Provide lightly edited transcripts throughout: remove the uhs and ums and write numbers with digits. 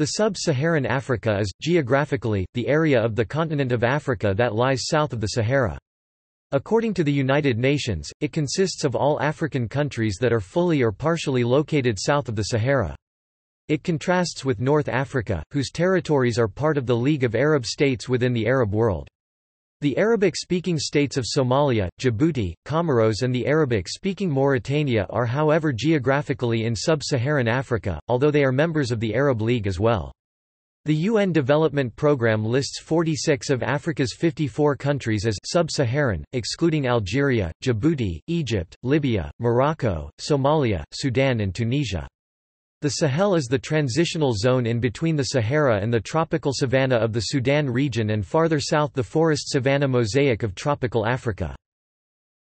The sub-Saharan Africa is, geographically, the area of the continent of Africa that lies south of the Sahara. According to the United Nations, it consists of all African countries that are fully or partially located south of the Sahara. It contrasts with North Africa, whose territories are part of the League of Arab States within the Arab world. The Arabic-speaking states of Somalia, Djibouti, Comoros and the Arabic-speaking Mauritania are however geographically in sub-Saharan Africa, although they are members of the Arab League as well. The UN Development Programme lists 46 of Africa's 54 countries as sub-Saharan, excluding Algeria, Djibouti, Egypt, Libya, Morocco, Somalia, Sudan and Tunisia. The Sahel is the transitional zone in between the Sahara and the tropical savanna of the Sudan region and farther south the forest savanna mosaic of tropical Africa.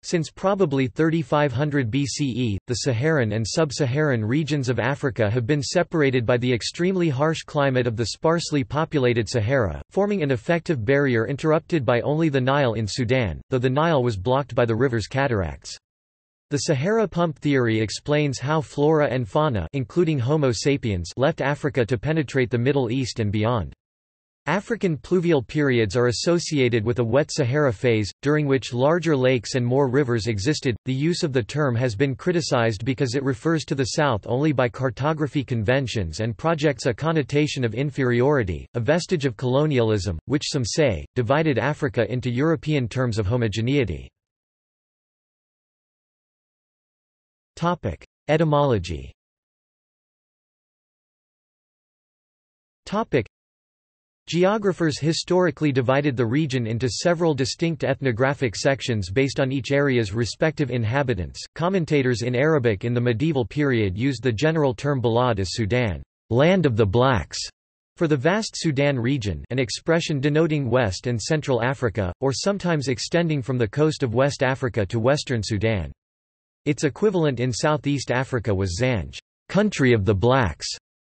Since probably 3500 BCE, the Saharan and sub-Saharan regions of Africa have been separated by the extremely harsh climate of the sparsely populated Sahara, forming an effective barrier interrupted by only the Nile in Sudan, though the Nile was blocked by the river's cataracts. The Sahara pump theory explains how flora and fauna, including Homo sapiens, left Africa to penetrate the Middle East and beyond. African pluvial periods are associated with a wet Sahara phase, during which larger lakes and more rivers existed. The use of the term has been criticized because it refers to the south only by cartography conventions and projects a connotation of inferiority, a vestige of colonialism, which some say divided Africa into European terms of homogeneity. Topic: Etymology. Topic: Geographers historically divided the region into several distinct ethnographic sections based on each area's respective inhabitants. Commentators in Arabic in the medieval period used the general term Balad as Sudan, land of the blacks, for the vast Sudan region, an expression denoting West and Central Africa, or sometimes extending from the coast of West Africa to Western Sudan. Its equivalent in Southeast Africa was Zanj, country of the blacks,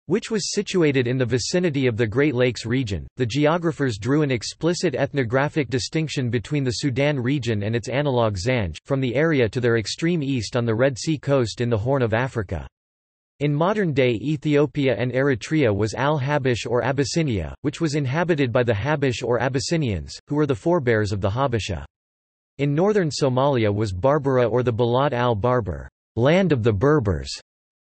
which was situated in the vicinity of the Great Lakes region. The geographers drew an explicit ethnographic distinction between the Sudan region and its analogue Zanj, from the area to their extreme east on the Red Sea coast in the Horn of Africa. In modern-day Ethiopia and Eritrea was Al-Habish or Abyssinia, which was inhabited by the Habish or Abyssinians, who were the forebears of the Habasha. In northern Somalia was Barbara or the Balad al-Barbar, land of the Berbers,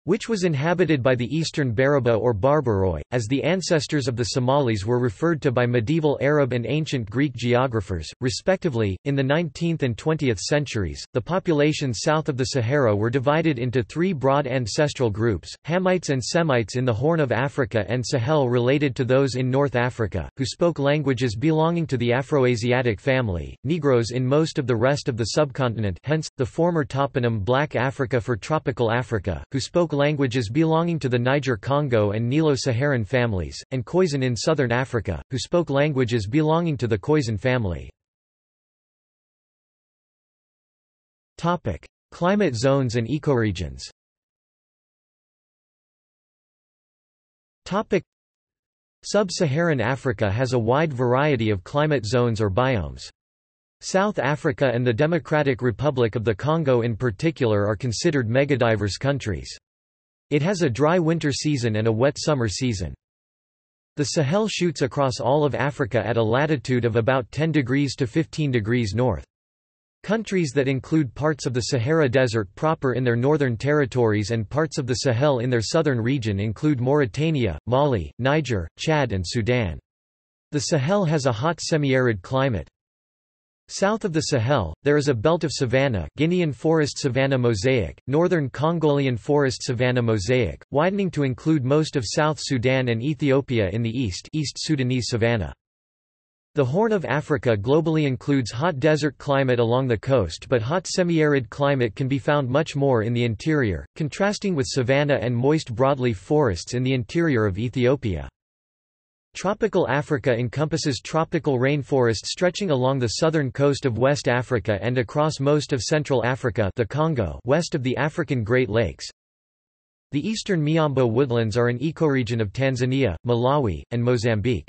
which was inhabited by the eastern Berber or Barbaroi, as the ancestors of the Somalis were referred to by medieval Arab and ancient Greek geographers, respectively. In the 19th and 20th centuries, the populations south of the Sahara were divided into three broad ancestral groups, Hamites and Semites in the Horn of Africa and Sahel related to those in North Africa, who spoke languages belonging to the Afroasiatic family, Negroes in most of the rest of the subcontinent, hence, the former toponym Black Africa for tropical Africa, who spoke languages belonging to the Niger-Congo and Nilo-Saharan families, and Khoisan in southern Africa, who spoke languages belonging to the Khoisan family. Topic: Climate zones and ecoregions. Topic: Sub-Saharan Africa has a wide variety of climate zones or biomes. South Africa and the Democratic Republic of the Congo in particular are considered megadiverse countries. It has a dry winter season and a wet summer season. The Sahel shoots across all of Africa at a latitude of about 10 degrees to 15 degrees north. Countries that include parts of the Sahara Desert proper in their northern territories and parts of the Sahel in their southern region include Mauritania, Mali, Niger, Chad and Sudan. The Sahel has a hot semi-arid climate. South of the Sahel, there is a belt of savanna, Guinean forest savanna mosaic, northern Congolian forest savanna mosaic, widening to include most of South Sudan and Ethiopia in the east, East Sudanese savanna. The Horn of Africa globally includes hot desert climate along the coast, but hot semi-arid climate can be found much more in the interior, contrasting with savanna and moist broadleaf forests in the interior of Ethiopia. Tropical Africa encompasses tropical rainforest stretching along the southern coast of West Africa and across most of Central Africa, the Congo, west of the African Great Lakes. The eastern Miombo woodlands are an ecoregion of Tanzania, Malawi, and Mozambique.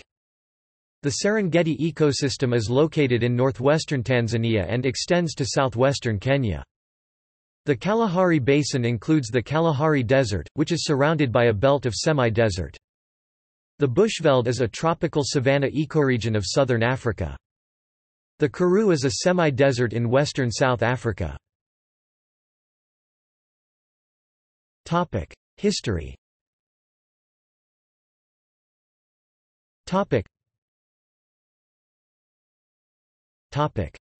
The Serengeti ecosystem is located in northwestern Tanzania and extends to southwestern Kenya. The Kalahari Basin includes the Kalahari Desert, which is surrounded by a belt of semi-desert. The bushveld is a tropical savanna ecoregion of southern Africa. The Karoo is a semi-desert in western South Africa. History.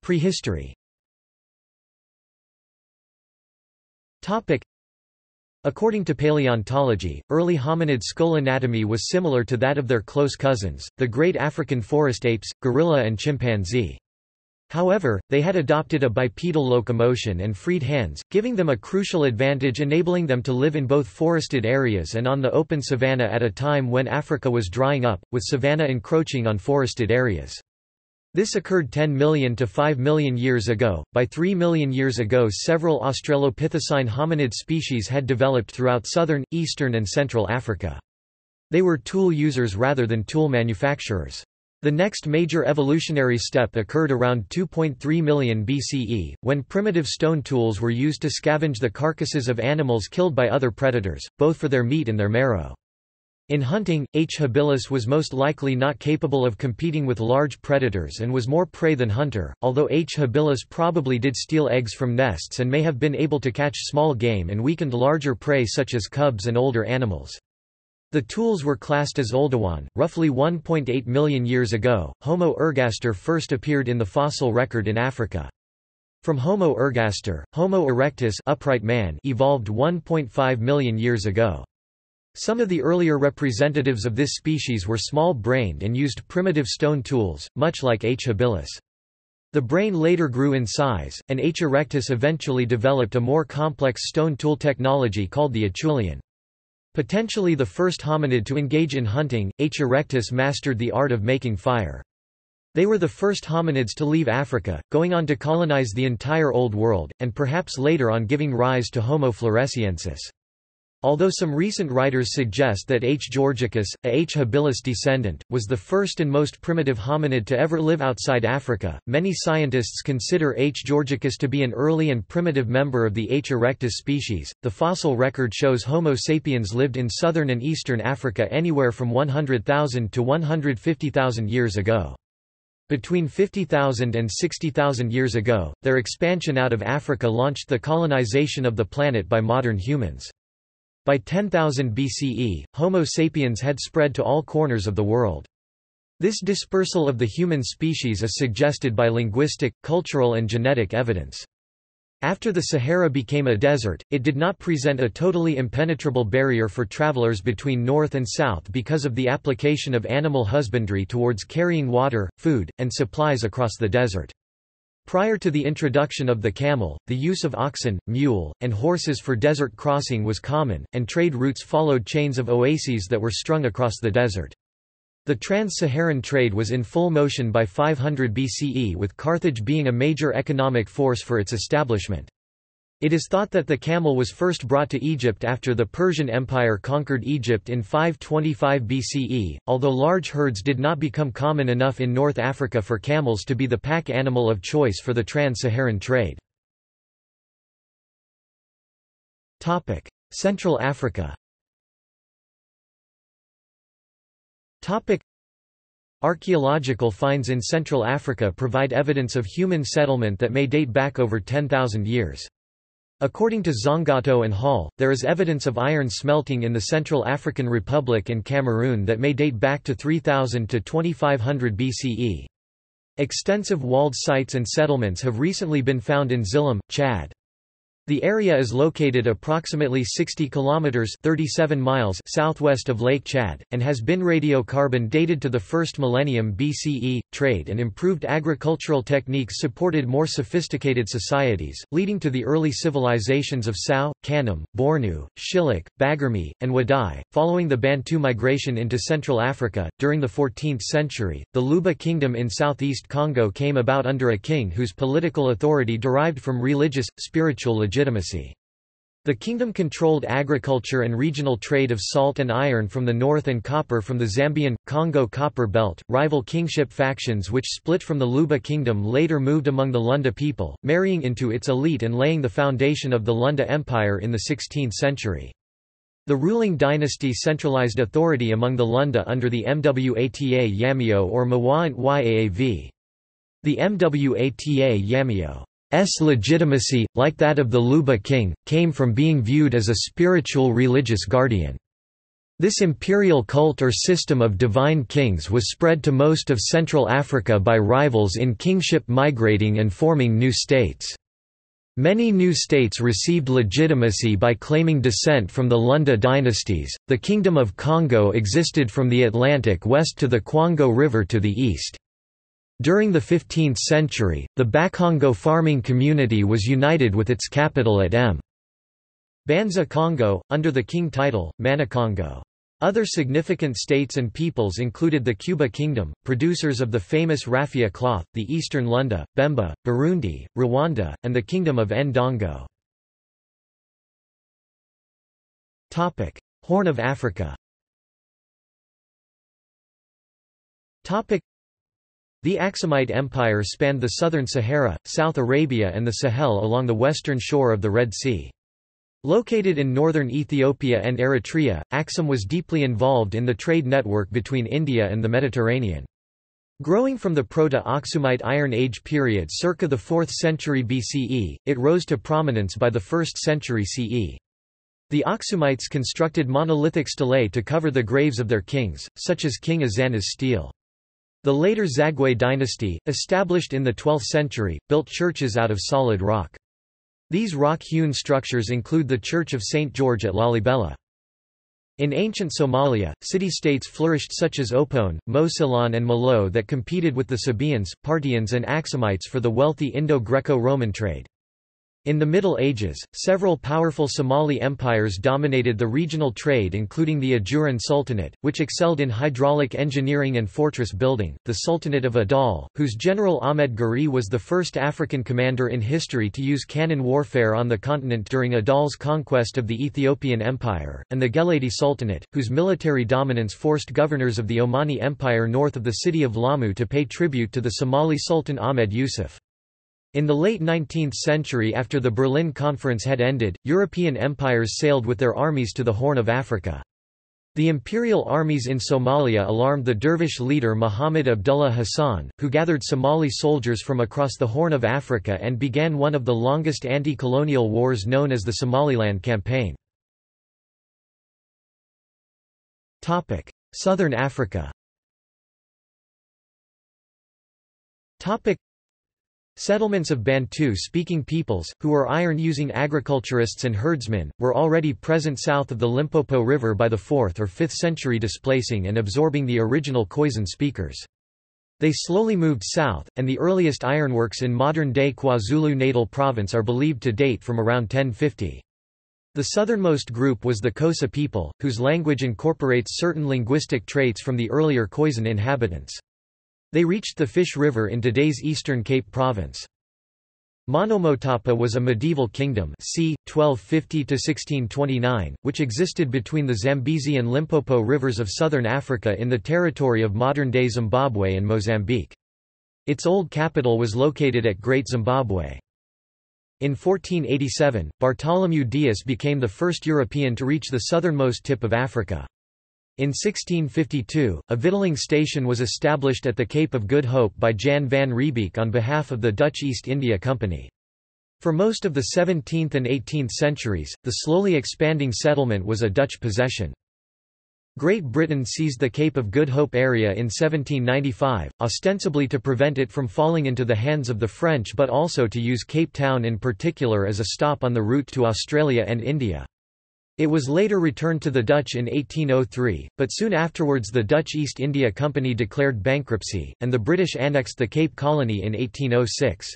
Prehistory. According to paleontology, early hominid skull anatomy was similar to that of their close cousins, the great African forest apes, gorilla and chimpanzee. However, they had adopted a bipedal locomotion and freed hands, giving them a crucial advantage enabling them to live in both forested areas and on the open savanna at a time when Africa was drying up, with savanna encroaching on forested areas. This occurred 10 million to 5 million years ago. By 3 million years ago, several Australopithecine hominid species had developed throughout southern, eastern and central Africa. They were tool users rather than tool manufacturers. The next major evolutionary step occurred around 2.3 million BCE, when primitive stone tools were used to scavenge the carcasses of animals killed by other predators, both for their meat and their marrow. In hunting, H. habilis was most likely not capable of competing with large predators and was more prey than hunter, although H. habilis probably did steal eggs from nests and may have been able to catch small game and weakened larger prey such as cubs and older animals. The tools were classed as Oldowan. Roughly 1.8 million years ago, Homo ergaster first appeared in the fossil record in Africa. From Homo ergaster, Homo erectus upright man evolved 1.5 million years ago. Some of the earlier representatives of this species were small-brained and used primitive stone tools, much like H. habilis. The brain later grew in size, and H. erectus eventually developed a more complex stone tool technology called the Acheulean. Potentially the first hominid to engage in hunting, H. erectus mastered the art of making fire. They were the first hominids to leave Africa, going on to colonize the entire Old World, and perhaps later on giving rise to Homo floresiensis. Although some recent writers suggest that H. georgicus, a H. habilis descendant, was the first and most primitive hominid to ever live outside Africa, many scientists consider H. georgicus to be an early and primitive member of the H. erectus species. The fossil record shows Homo sapiens lived in southern and eastern Africa anywhere from 100,000 to 150,000 years ago. Between 50,000 and 60,000 years ago, their expansion out of Africa launched the colonization of the planet by modern humans. By 10,000 BCE, Homo sapiens had spread to all corners of the world. This dispersal of the human species is suggested by linguistic, cultural and genetic evidence. After the Sahara became a desert, it did not present a totally impenetrable barrier for travelers between north and south because of the application of animal husbandry towards carrying water, food, and supplies across the desert. Prior to the introduction of the camel, the use of oxen, mule, and horses for desert crossing was common, and trade routes followed chains of oases that were strung across the desert. The trans-Saharan trade was in full motion by 500 BCE, with Carthage being a major economic force for its establishment. It is thought that the camel was first brought to Egypt after the Persian Empire conquered Egypt in 525 BCE, although large herds did not become common enough in North Africa for camels to be the pack animal of choice for the trans-Saharan trade. Central Africa. Archaeological finds in Central Africa provide evidence of human settlement that may date back over 10,000 years. According to Zongotto and Hall, there is evidence of iron smelting in the Central African Republic and Cameroon that may date back to 3000 to 2500 BCE. Extensive walled sites and settlements have recently been found in Zillim, Chad. The area is located approximately 60 kilometers (37 miles) southwest of Lake Chad and has been radiocarbon dated to the 1st millennium BCE. Trade and improved agricultural techniques supported more sophisticated societies, leading to the early civilizations of Sao, Kanem, Bornu, Shilluk, Bagarmi, and Wadai. Following the Bantu migration into Central Africa during the 14th century, the Luba Kingdom in southeast Congo came about under a king whose political authority derived from religious, spiritual legitimacy. The kingdom controlled agriculture and regional trade of salt and iron from the north and copper from the Zambian, Congo copper belt. Rival kingship factions which split from the Luba kingdom later moved among the Lunda people, marrying into its elite and laying the foundation of the Lunda Empire in the 16th century. The ruling dynasty centralized authority among the Lunda under the Mwata Yamio or Mwant Yav. The Mwata Yamio's legitimacy, like that of the Luba king, came from being viewed as a spiritual religious guardian. This imperial cult or system of divine kings was spread to most of Central Africa by rivals in kingship migrating and forming new states. Many new states received legitimacy by claiming descent from the Lunda dynasties. The Kingdom of Congo existed from the Atlantic west to the Kwango River to the east. During the 15th century, the Bakongo farming community was united with its capital at Mbanza Congo, under the king title, Manakongo. Other significant states and peoples included the Kuba Kingdom, producers of the famous raffia cloth, the Eastern Lunda, Bemba, Burundi, Rwanda, and the Kingdom of Ndongo. Horn of Africa. The Aksumite Empire spanned the southern Sahara, South Arabia and the Sahel along the western shore of the Red Sea. Located in northern Ethiopia and Eritrea, Aksum was deeply involved in the trade network between India and the Mediterranean. Growing from the Proto-Aksumite Iron Age period circa the 4th century BCE, it rose to prominence by the 1st century CE. The Aksumites constructed monolithic stelae to cover the graves of their kings, such as King Azana's stele. The later Zagwe dynasty, established in the 12th century, built churches out of solid rock. These rock-hewn structures include the Church of St. George at Lalibela. In ancient Somalia, city-states flourished such as Opone, Mosilon and Malo that competed with the Sabaeans, Parthians and Aksumites for the wealthy Indo-Greco-Roman trade. In the Middle Ages, several powerful Somali empires dominated the regional trade, including the Ajuran Sultanate, which excelled in hydraulic engineering and fortress building, the Sultanate of Adal, whose general Ahmed Gurey was the first African commander in history to use cannon warfare on the continent during Adal's conquest of the Ethiopian Empire, and the Geledi Sultanate, whose military dominance forced governors of the Omani Empire north of the city of Lamu to pay tribute to the Somali Sultan Ahmed Yusuf. In the late 19th century, after the Berlin Conference had ended, European empires sailed with their armies to the Horn of Africa. The imperial armies in Somalia alarmed the dervish leader Muhammad Abdullah Hassan, who gathered Somali soldiers from across the Horn of Africa and began one of the longest anti-colonial wars known as the Somaliland Campaign. Southern Africa. Settlements of Bantu-speaking peoples, who were iron-using agriculturists and herdsmen, were already present south of the Limpopo River by the 4th or 5th century, displacing and absorbing the original Khoisan speakers. They slowly moved south, and the earliest ironworks in modern-day KwaZulu-Natal province are believed to date from around 1050. The southernmost group was the Xhosa people, whose language incorporates certain linguistic traits from the earlier Khoisan inhabitants. They reached the Fish River in today's Eastern Cape Province. Monomotapa was a medieval kingdom c. 1250–1629, which existed between the Zambezi and Limpopo rivers of southern Africa in the territory of modern-day Zimbabwe and Mozambique. Its old capital was located at Great Zimbabwe. In 1487, Bartholomew Dias became the first European to reach the southernmost tip of Africa. In 1652, a victualling station was established at the Cape of Good Hope by Jan van Riebeeck on behalf of the Dutch East India Company. For most of the 17th and 18th centuries, the slowly expanding settlement was a Dutch possession. Great Britain seized the Cape of Good Hope area in 1795, ostensibly to prevent it from falling into the hands of the French but also to use Cape Town in particular as a stop on the route to Australia and India. It was later returned to the Dutch in 1803, but soon afterwards the Dutch East India Company declared bankruptcy, and the British annexed the Cape Colony in 1806.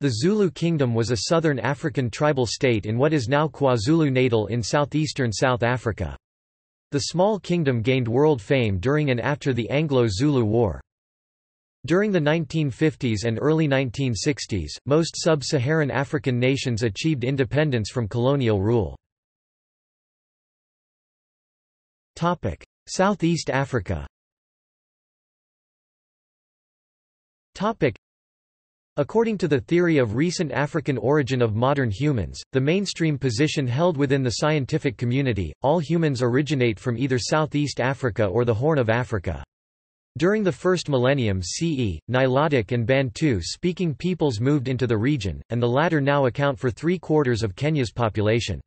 The Zulu Kingdom was a southern African tribal state in what is now KwaZulu-Natal in southeastern South Africa. The small kingdom gained world fame during and after the Anglo-Zulu War. During the 1950s and early 1960s, most sub-Saharan African nations achieved independence from colonial rule. Southeast Africa. According to the theory of recent African origin of modern humans, the mainstream position held within the scientific community, all humans originate from either Southeast Africa or the Horn of Africa. During the first millennium CE, Nilotic and Bantu-speaking peoples moved into the region, and the latter now account for 3/4 of Kenya's population.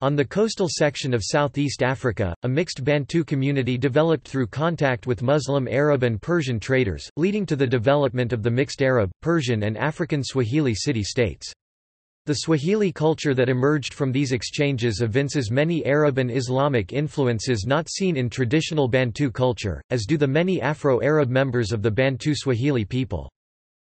On the coastal section of Southeast Africa, a mixed Bantu community developed through contact with Muslim Arab and Persian traders, leading to the development of the mixed Arab, Persian and African Swahili city-states. The Swahili culture that emerged from these exchanges evinces many Arab and Islamic influences not seen in traditional Bantu culture, as do the many Afro-Arab members of the Bantu Swahili people.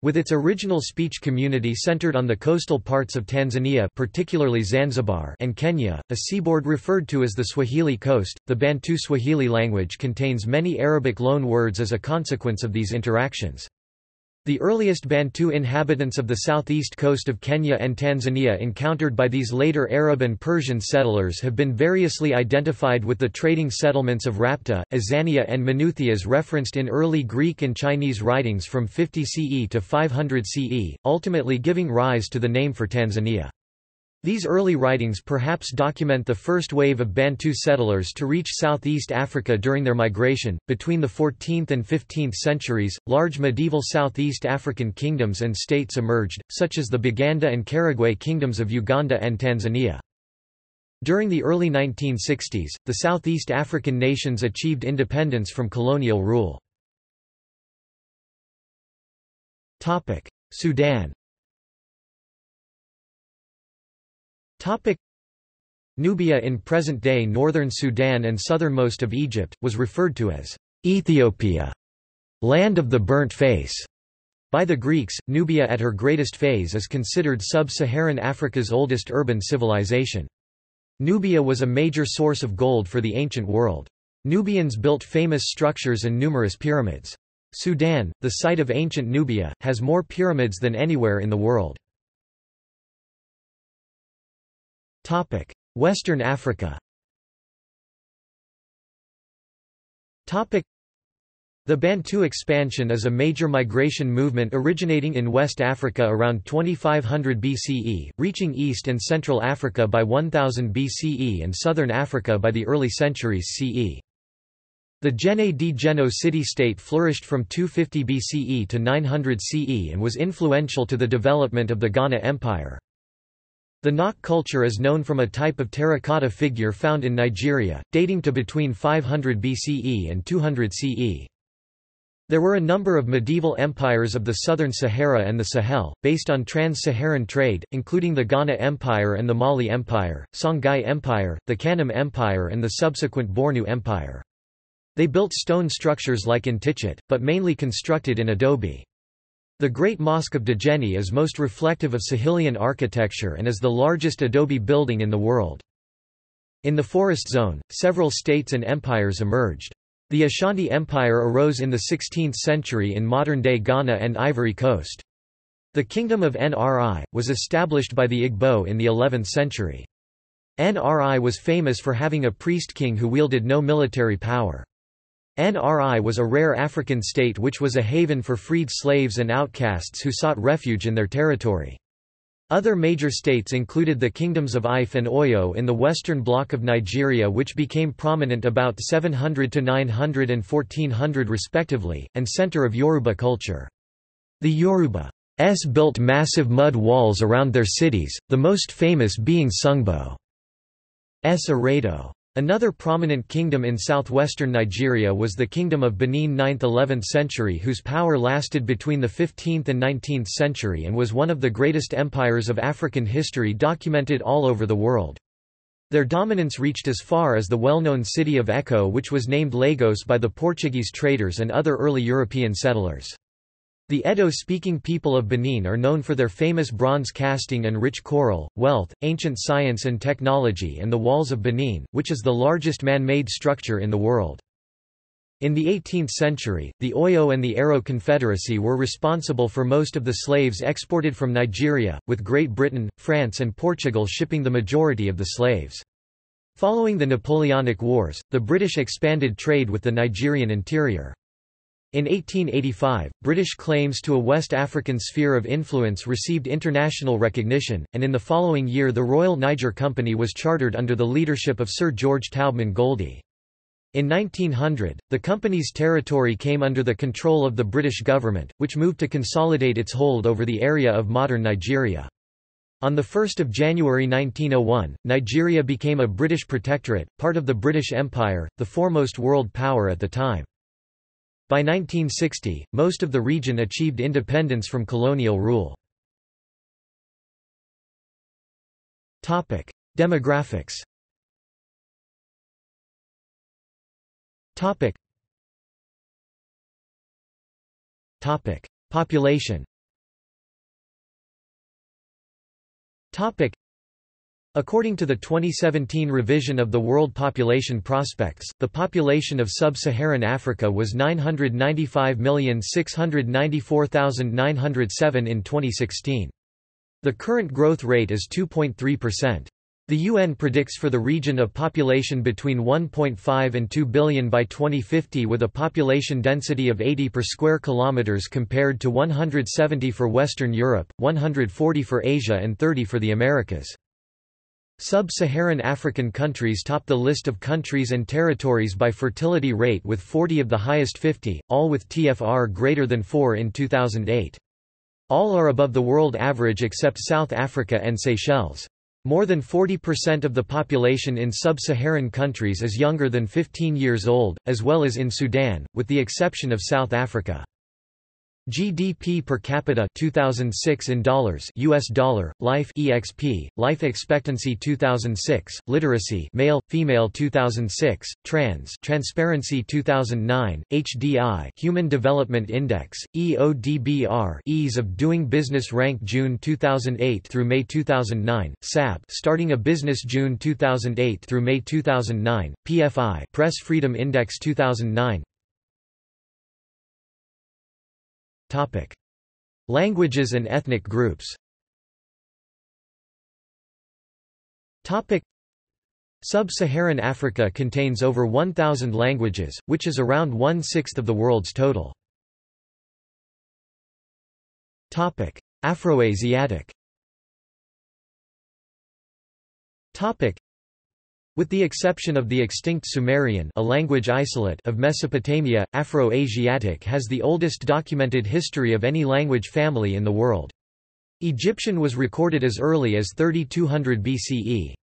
With its original speech community centered on the coastal parts of Tanzania, particularly Zanzibar, and Kenya, a seaboard referred to as the Swahili coast, the Bantu Swahili language contains many Arabic loanwords as a consequence of these interactions. The earliest Bantu inhabitants of the southeast coast of Kenya and Tanzania encountered by these later Arab and Persian settlers have been variously identified with the trading settlements of Rapta, Azania and Manuthias referenced in early Greek and Chinese writings from 50 CE to 500 CE, ultimately giving rise to the name for Tanzania. These early writings perhaps document the first wave of Bantu settlers to reach Southeast Africa during their migration. Between the 14th and 15th centuries, large medieval Southeast African kingdoms and states emerged, such as the Baganda and Karagwe kingdoms of Uganda and Tanzania. During the early 1960s, the Southeast African nations achieved independence from colonial rule. Topic: Sudan. Nubia in present-day northern Sudan and southernmost of Egypt, was referred to as Ethiopia, land of the burnt face. By the Greeks, Nubia at her greatest phase is considered sub-Saharan Africa's oldest urban civilization. Nubia was a major source of gold for the ancient world. Nubians built famous structures and numerous pyramids. Sudan, the site of ancient Nubia, has more pyramids than anywhere in the world. Western Africa. The Bantu expansion is a major migration movement originating in West Africa around 2500 BCE, reaching East and Central Africa by 1000 BCE and Southern Africa by the early centuries CE. The Gene di Geno city-state flourished from 250 BCE to 900 CE and was influential to the development of the Ghana Empire. The Nok culture is known from a type of terracotta figure found in Nigeria, dating to between 500 BCE and 200 CE. There were a number of medieval empires of the southern Sahara and the Sahel, based on trans-Saharan trade, including the Ghana Empire and the Mali Empire, Songhai Empire, the Kanem Empire and the subsequent Bornu Empire. They built stone structures like Ntichet, but mainly constructed in adobe. The Great Mosque of Djeni is most reflective of Sahelian architecture and is the largest adobe building in the world. In the forest zone, several states and empires emerged. The Ashanti Empire arose in the 16th century in modern-day Ghana and Ivory Coast. The Kingdom of Nri was established by the Igbo in the 11th century. Nri was famous for having a priest-king who wielded no military power. Nri was a rare African state which was a haven for freed slaves and outcasts who sought refuge in their territory. Other major states included the kingdoms of Ife and Oyo in the western block of Nigeria, which became prominent about 700 to 900 and 1400 respectively, and center of Yoruba culture. The Yoruba's built massive mud walls around their cities, the most famous being Sungbo's Eredo. Another prominent kingdom in southwestern Nigeria was the Kingdom of Benin 9th–11th century, whose power lasted between the 15th and 19th century and was one of the greatest empires of African history documented all over the world. Their dominance reached as far as the well-known city of Eko, which was named Lagos by the Portuguese traders and other early European settlers. The Edo-speaking people of Benin are known for their famous bronze casting and rich coral, wealth, ancient science and technology, and the Walls of Benin, which is the largest man-made structure in the world. In the 18th century, the Oyo and the Ero Confederacy were responsible for most of the slaves exported from Nigeria, with Great Britain, France and Portugal shipping the majority of the slaves. Following the Napoleonic Wars, the British expanded trade with the Nigerian interior. In 1885, British claims to a West African sphere of influence received international recognition, and in the following year the Royal Niger Company was chartered under the leadership of Sir George Taubman Goldie. In 1900, the company's territory came under the control of the British government, which moved to consolidate its hold over the area of modern Nigeria. On 1 January 1901, Nigeria became a British protectorate, part of the British Empire, the foremost world power at the time. By 1960, most of the region achieved independence from colonial rule. Topic: Demographics. Topic. Topic: Population. Topic. According to the 2017 revision of the World Population Prospects, the population of sub-Saharan Africa was 995,694,907 in 2016. The current growth rate is 2.3%. The UN predicts for the region a population between 1.5 and 2 billion by 2050, with a population density of 80 per square kilometers compared to 170 for Western Europe, 140 for Asia and 30 for the Americas. Sub-Saharan African countries top the list of countries and territories by fertility rate, with 40 of the highest 50, all with TFR greater than 4 in 2008. All are above the world average except South Africa and Seychelles. More than 40% of the population in sub-Saharan countries is younger than 15 years old, as well as in Sudan, with the exception of South Africa. GDP per capita 2006 in dollars US dollar, life EXP, life expectancy 2006, literacy male female 2006, trans transparency 2009, HDI human development index, EODBR ease of doing business rank June 2008 through May 2009, SAB starting a business June 2008 through May 2009, PFI press freedom index 2009. Topic: Languages and ethnic groups. Topic: Sub-Saharan Africa contains over 1,000 languages, which is around 1/6 of the world's total. Topic: Afroasiatic. Topic: With the exception of the extinct Sumerian, a language isolate of Mesopotamia, Afro-Asiatic has the oldest documented history of any language family in the world. Egyptian was recorded as early as 3200 BCE.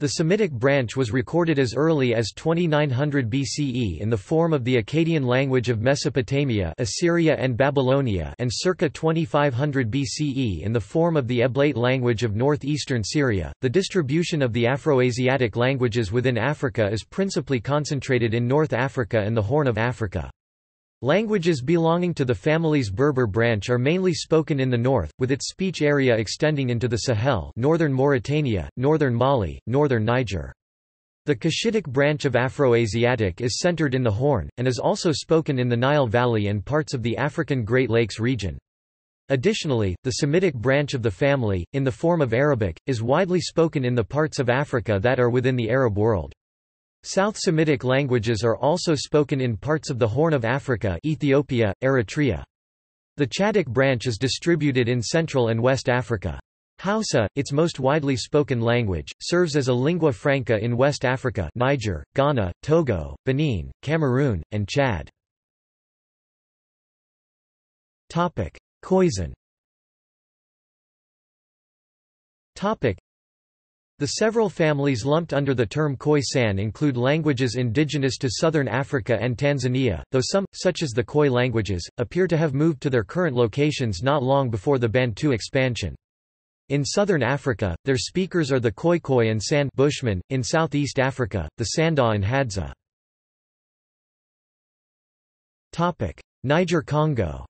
The Semitic branch was recorded as early as 2900 BCE in the form of the Akkadian language of Mesopotamia, Assyria and Babylonia, and circa 2500 BCE in the form of the Eblate language of northeastern Syria. The distribution of the Afroasiatic languages within Africa is principally concentrated in North Africa and the Horn of Africa. Languages belonging to the family's Berber branch are mainly spoken in the north, with its speech area extending into the Sahel, northern Mauritania, northern Mali, northern Niger. The Cushitic branch of Afroasiatic is centered in the Horn, and is also spoken in the Nile Valley and parts of the African Great Lakes region. Additionally, the Semitic branch of the family, in the form of Arabic, is widely spoken in the parts of Africa that are within the Arab world. South Semitic languages are also spoken in parts of the Horn of Africa, Ethiopia, Eritrea. The Chadic branch is distributed in Central and West Africa. Hausa, its most widely spoken language, serves as a lingua franca in West Africa, Niger, Ghana, Togo, Benin, Cameroon, and Chad. Topic: Khoisan. Topic: The several families lumped under the term Khoisan include languages indigenous to southern Africa and Tanzania, though some, such as the Khoi languages, appear to have moved to their current locations not long before the Bantu expansion. In southern Africa, their speakers are the Khoikhoi and San Bushmen, in southeast Africa, the Sandaw and Hadza. Niger-Congo.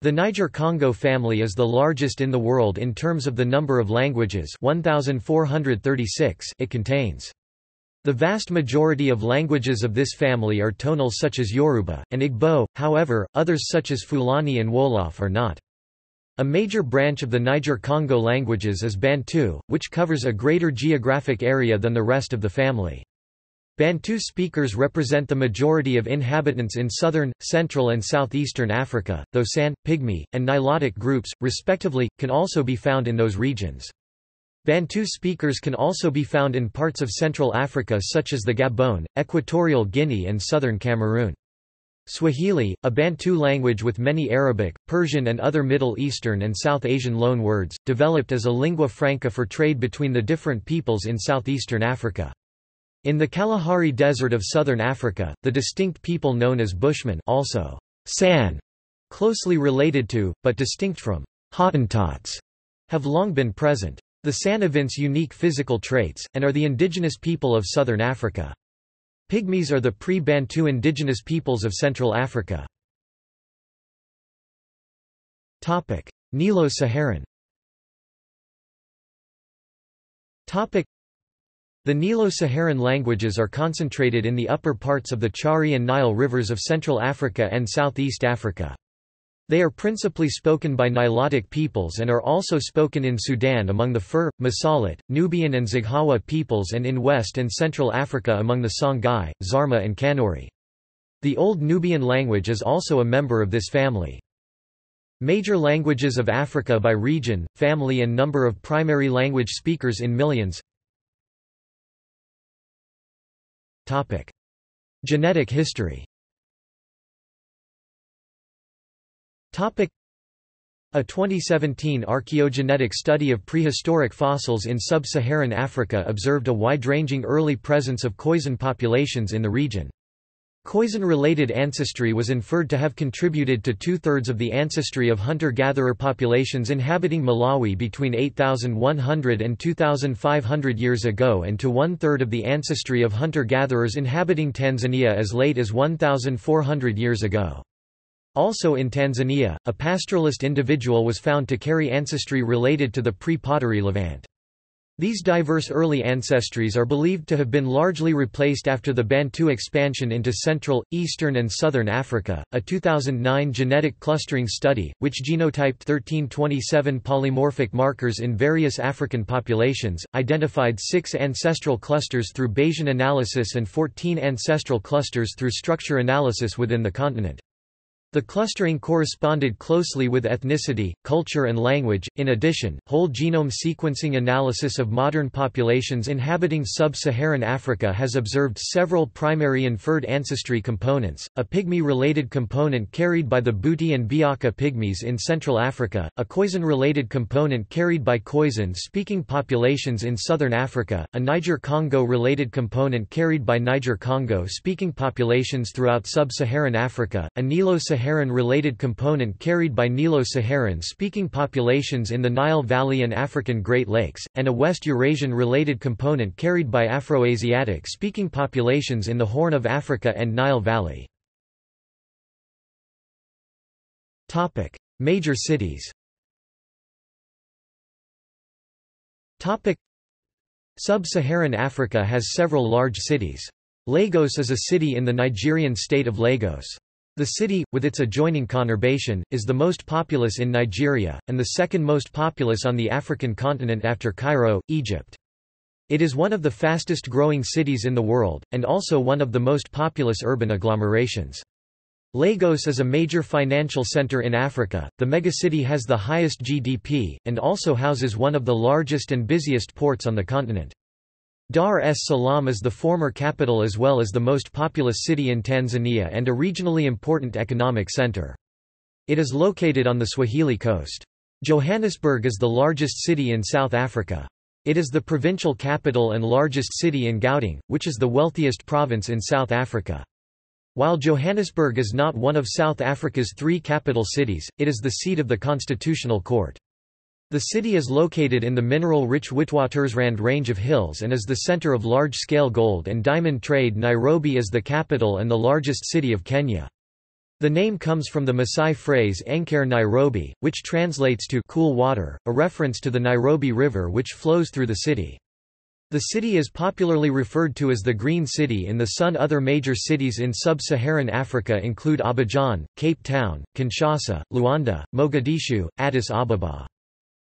The Niger-Congo family is the largest in the world in terms of the number of languages, 1,436 it contains. The vast majority of languages of this family are tonal, such as Yoruba, and Igbo, however, others such as Fulani and Wolof are not. A major branch of the Niger-Congo languages is Bantu, which covers a greater geographic area than the rest of the family. Bantu speakers represent the majority of inhabitants in southern, central and southeastern Africa, though San, Pygmy, and Nilotic groups, respectively, can also be found in those regions. Bantu speakers can also be found in parts of Central Africa such as the Gabon, Equatorial Guinea and southern Cameroon. Swahili, a Bantu language with many Arabic, Persian and other Middle Eastern and South Asian loanwords, developed as a lingua franca for trade between the different peoples in southeastern Africa. In the Kalahari Desert of southern Africa, the distinct people known as Bushmen, also San, closely related to, but distinct from, Hottentots, have long been present. The San evince unique physical traits, and are the indigenous people of southern Africa. Pygmies are the pre-Bantu indigenous peoples of Central Africa. Nilo-Saharan. The Nilo-Saharan languages are concentrated in the upper parts of the Chari and Nile rivers of Central Africa and Southeast Africa. They are principally spoken by Nilotic peoples and are also spoken in Sudan among the Fur, Masalit, Nubian and Zaghawa peoples and in West and Central Africa among the Songhai, Zarma and Kanuri. The Old Nubian language is also a member of this family. Major languages of Africa by region, family and number of primary language speakers in millions. Genetic history. A 2017 archaeogenetic study of prehistoric fossils in sub-Saharan Africa observed a wide-ranging early presence of Khoisan populations in the region. Khoisan-related ancestry was inferred to have contributed to two-thirds of the ancestry of hunter-gatherer populations inhabiting Malawi between 8,100 and 2,500 years ago and to one-third of the ancestry of hunter-gatherers inhabiting Tanzania as late as 1,400 years ago. Also in Tanzania, a pastoralist individual was found to carry ancestry related to the pre-pottery Levant. These diverse early ancestries are believed to have been largely replaced after the Bantu expansion into Central, Eastern and Southern Africa. A 2009 genetic clustering study, which genotyped 1327 polymorphic markers in various African populations, identified 6 ancestral clusters through Bayesian analysis and 14 ancestral clusters through structure analysis within the continent. The clustering corresponded closely with ethnicity, culture and language. In addition, whole genome sequencing analysis of modern populations inhabiting sub-Saharan Africa has observed several primary inferred ancestry components, a Pygmy-related component carried by the Buti and Biaka Pygmies in Central Africa, a Khoisan-related component carried by Khoisan-speaking populations in Southern Africa, a Niger-Congo-related component carried by Niger-Congo-speaking populations throughout sub-Saharan Africa, a Nilo-Saharan-related component carried by Nilo-Saharan-speaking populations in the Nile Valley and African Great Lakes, and a West Eurasian-related component carried by Afroasiatic-speaking populations in the Horn of Africa and Nile Valley. Topic: Major cities. Topic: Sub-Saharan Africa has several large cities. Lagos is a city in the Nigerian state of Lagos. The city, with its adjoining conurbation, is the most populous in Nigeria, and the second most populous on the African continent after Cairo, Egypt. It is one of the fastest-growing cities in the world, and also one of the most populous urban agglomerations. Lagos is a major financial center in Africa. The megacity has the highest GDP, and also houses one of the largest and busiest ports on the continent. Dar es Salaam is the former capital as well as the most populous city in Tanzania and a regionally important economic center. It is located on the Swahili coast. Johannesburg is the largest city in South Africa. It is the provincial capital and largest city in Gauteng, which is the wealthiest province in South Africa. While Johannesburg is not one of South Africa's 3 capital cities, it is the seat of the Constitutional Court. The city is located in the mineral-rich Witwatersrand range of hills and is the center of large-scale gold and diamond trade. Nairobi is the capital and the largest city of Kenya. The name comes from the Maasai phrase Enkere Nairobi, which translates to cool water, a reference to the Nairobi River which flows through the city. The city is popularly referred to as the Green City in the Sun. Other major cities in sub-Saharan Africa include Abidjan, Cape Town, Kinshasa, Luanda, Mogadishu, Addis Ababa.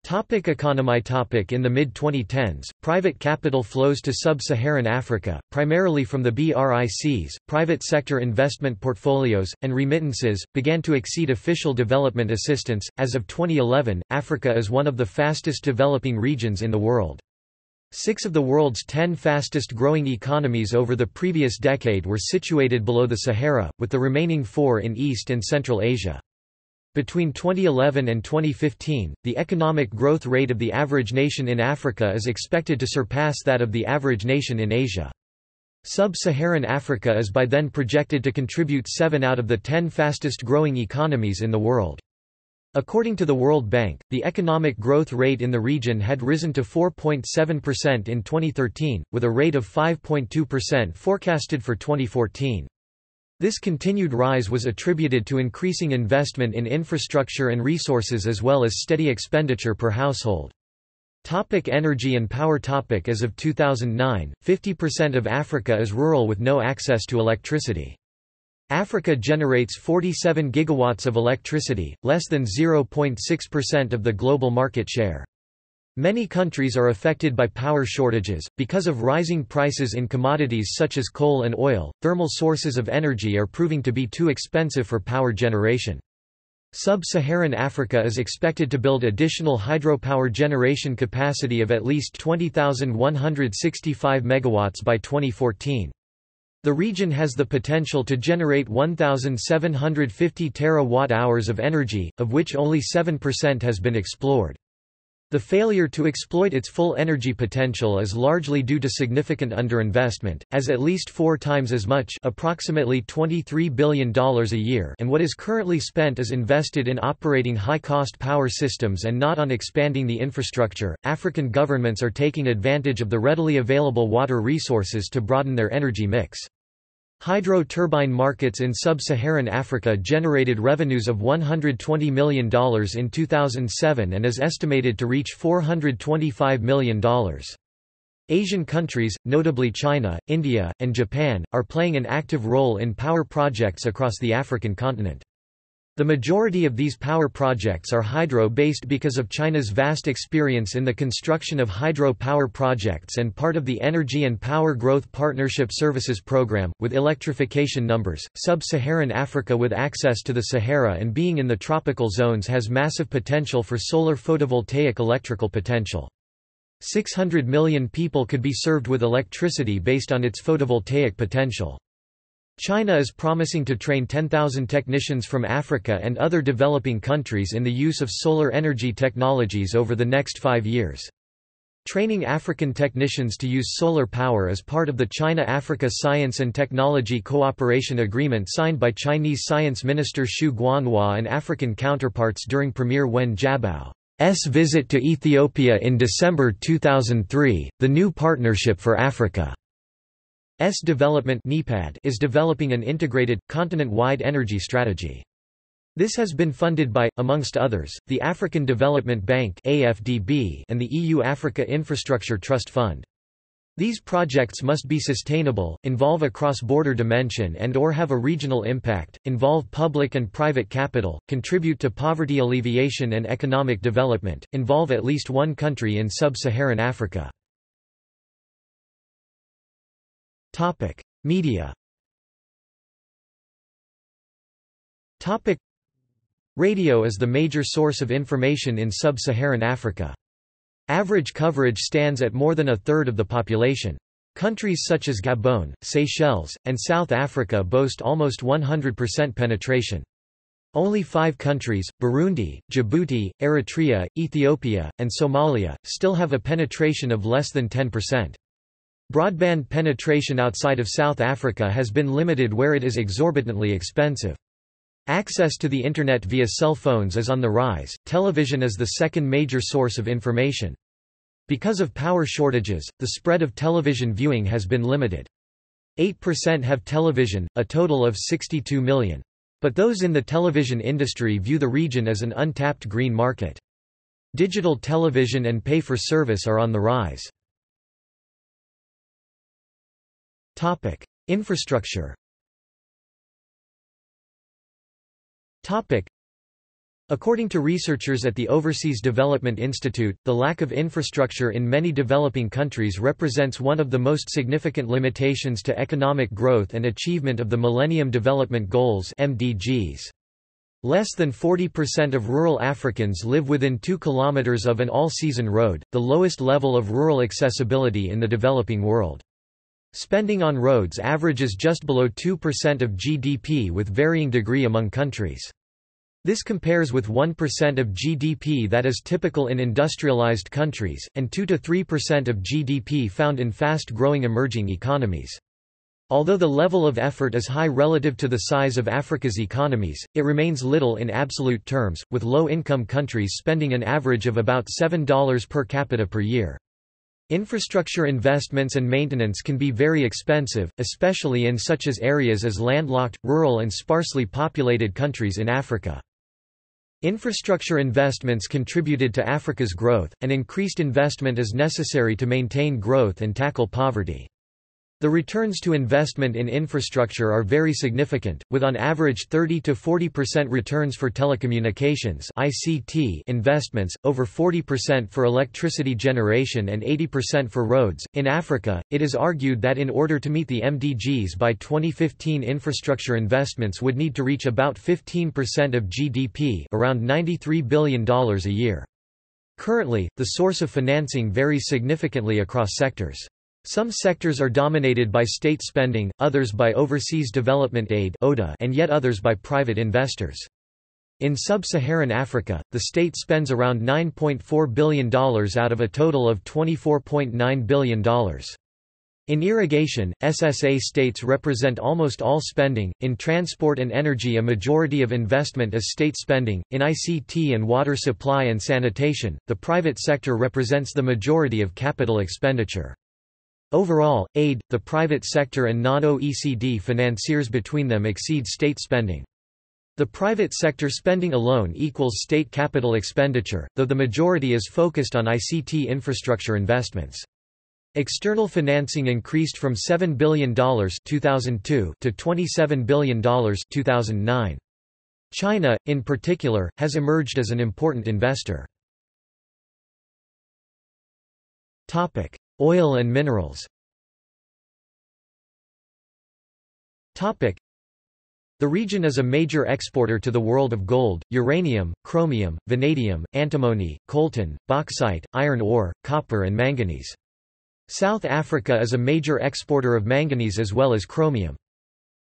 Economy. In the mid-2010s, private capital flows to sub-Saharan Africa, primarily from the BRICs, private sector investment portfolios, and remittances, began to exceed official development assistance. As of 2011, Africa is one of the fastest developing regions in the world. 6 of the world's 10 fastest growing economies over the previous decade were situated below the Sahara, with the remaining 4 in East and Central Asia. Between 2011 and 2015, the economic growth rate of the average nation in Africa is expected to surpass that of the average nation in Asia. Sub-Saharan Africa is by then projected to contribute 7 out of the 10 fastest-growing economies in the world. According to the World Bank, the economic growth rate in the region had risen to 4.7% in 2013, with a rate of 5.2% forecasted for 2014. This continued rise was attributed to increasing investment in infrastructure and resources as well as steady expenditure per household. Energy and power. As of 2009, 50% of Africa is rural with no access to electricity. Africa generates 47 gigawatts of electricity, less than 0.6% of the global market share. Many countries are affected by power shortages. Because of rising prices in commodities such as coal and oil, thermal sources of energy are proving to be too expensive for power generation. Sub-Saharan Africa is expected to build additional hydropower generation capacity of at least 20,165 megawatts by 2014. The region has the potential to generate 1,750 terawatt-hours of energy, of which only 7% has been explored. The failure to exploit its full energy potential is largely due to significant underinvestment, as at least 4 times as much, approximately $23 billion a year, and what is currently spent is invested in operating high-cost power systems and not on expanding the infrastructure. African governments are taking advantage of the readily available water resources to broaden their energy mix. Hydro turbine markets in sub-Saharan Africa generated revenues of $120 million in 2007 and is estimated to reach $425 million. Asian countries, notably China, India, and Japan, are playing an active role in power projects across the African continent. The majority of these power projects are hydro-based because of China's vast experience in the construction of hydro power projects and part of the Energy and Power Growth Partnership Services Program. With electrification numbers, sub-Saharan Africa, with access to the Sahara and being in the tropical zones, has massive potential for solar photovoltaic electrical potential. 600 million people could be served with electricity based on its photovoltaic potential. China is promising to train 10,000 technicians from Africa and other developing countries in the use of solar energy technologies over the next 5 years. Training African technicians to use solar power is part of the China-Africa Science and Technology Cooperation Agreement signed by Chinese Science Minister Xu Guanhua and African counterparts during Premier Wen Jiabao's visit to Ethiopia in December 2003, the New Partnership for Africa. S Development is developing an integrated, continent-wide energy strategy. This has been funded by, amongst others, the African Development Bank (AFDB) and the EU Africa Infrastructure Trust Fund. These projects must be sustainable, involve a cross-border dimension and/or have a regional impact, involve public and private capital, contribute to poverty alleviation and economic development, involve at least one country in sub-Saharan Africa. Media. Radio is the major source of information in sub-Saharan Africa. Average coverage stands at more than a third of the population. Countries such as Gabon, Seychelles, and South Africa boast almost 100% penetration. Only 5 countries, Burundi, Djibouti, Eritrea, Ethiopia, and Somalia, still have a penetration of less than 10%. Broadband penetration outside of South Africa has been limited where it is exorbitantly expensive. Access to the Internet via cell phones is on the rise. Television is the second major source of information. Because of power shortages, the spread of television viewing has been limited. 8% have television, a total of 62 million. But those in the television industry view the region as an untapped green market. Digital television and pay-for-service are on the rise. Topic: Infrastructure. According to researchers at the Overseas Development Institute, the lack of infrastructure in many developing countries represents one of the most significant limitations to economic growth and achievement of the Millennium Development Goals (MDGs). Less than 40% of rural Africans live within 2 kilometers of an all-season road, the lowest level of rural accessibility in the developing world. Spending on roads averages just below 2% of GDP with varying degree among countries. This compares with 1% of GDP that is typical in industrialized countries, and 2 to 3% of GDP found in fast-growing emerging economies. Although the level of effort is high relative to the size of Africa's economies, it remains little in absolute terms, with low-income countries spending an average of about $7 per capita per year. Infrastructure investments and maintenance can be very expensive, especially in such areas as landlocked, rural and sparsely populated countries in Africa. Infrastructure investments contributed to Africa's growth, and increased investment is necessary to maintain growth and tackle poverty. The returns to investment in infrastructure are very significant, with on average 30 to 40% returns for telecommunications (ICT) investments, over 40% for electricity generation and 80% for roads. In Africa, it is argued that in order to meet the MDGs by 2015, infrastructure investments would need to reach about 15% of GDP, around $93 billion a year. Currently, the source of financing varies significantly across sectors. Some sectors are dominated by state spending, others by overseas development aid (ODA), and yet others by private investors. In sub-Saharan Africa, the state spends around $9.4 billion out of a total of $24.9 billion. In irrigation, SSA states represent almost all spending, in transport and energy a majority of investment is state spending, in ICT and water supply and sanitation, the private sector represents the majority of capital expenditure. Overall, aid, the private sector and non-OECD financiers between them exceed state spending. The private sector spending alone equals state capital expenditure, though the majority is focused on ICT infrastructure investments. External financing increased from $7 billion (2002) to $27 billion (2009). China, in particular, has emerged as an important investor. Oil and minerals. The region is a major exporter to the world of gold, uranium, chromium, vanadium, antimony, coltan, bauxite, iron ore, copper and manganese. South Africa is a major exporter of manganese as well as chromium.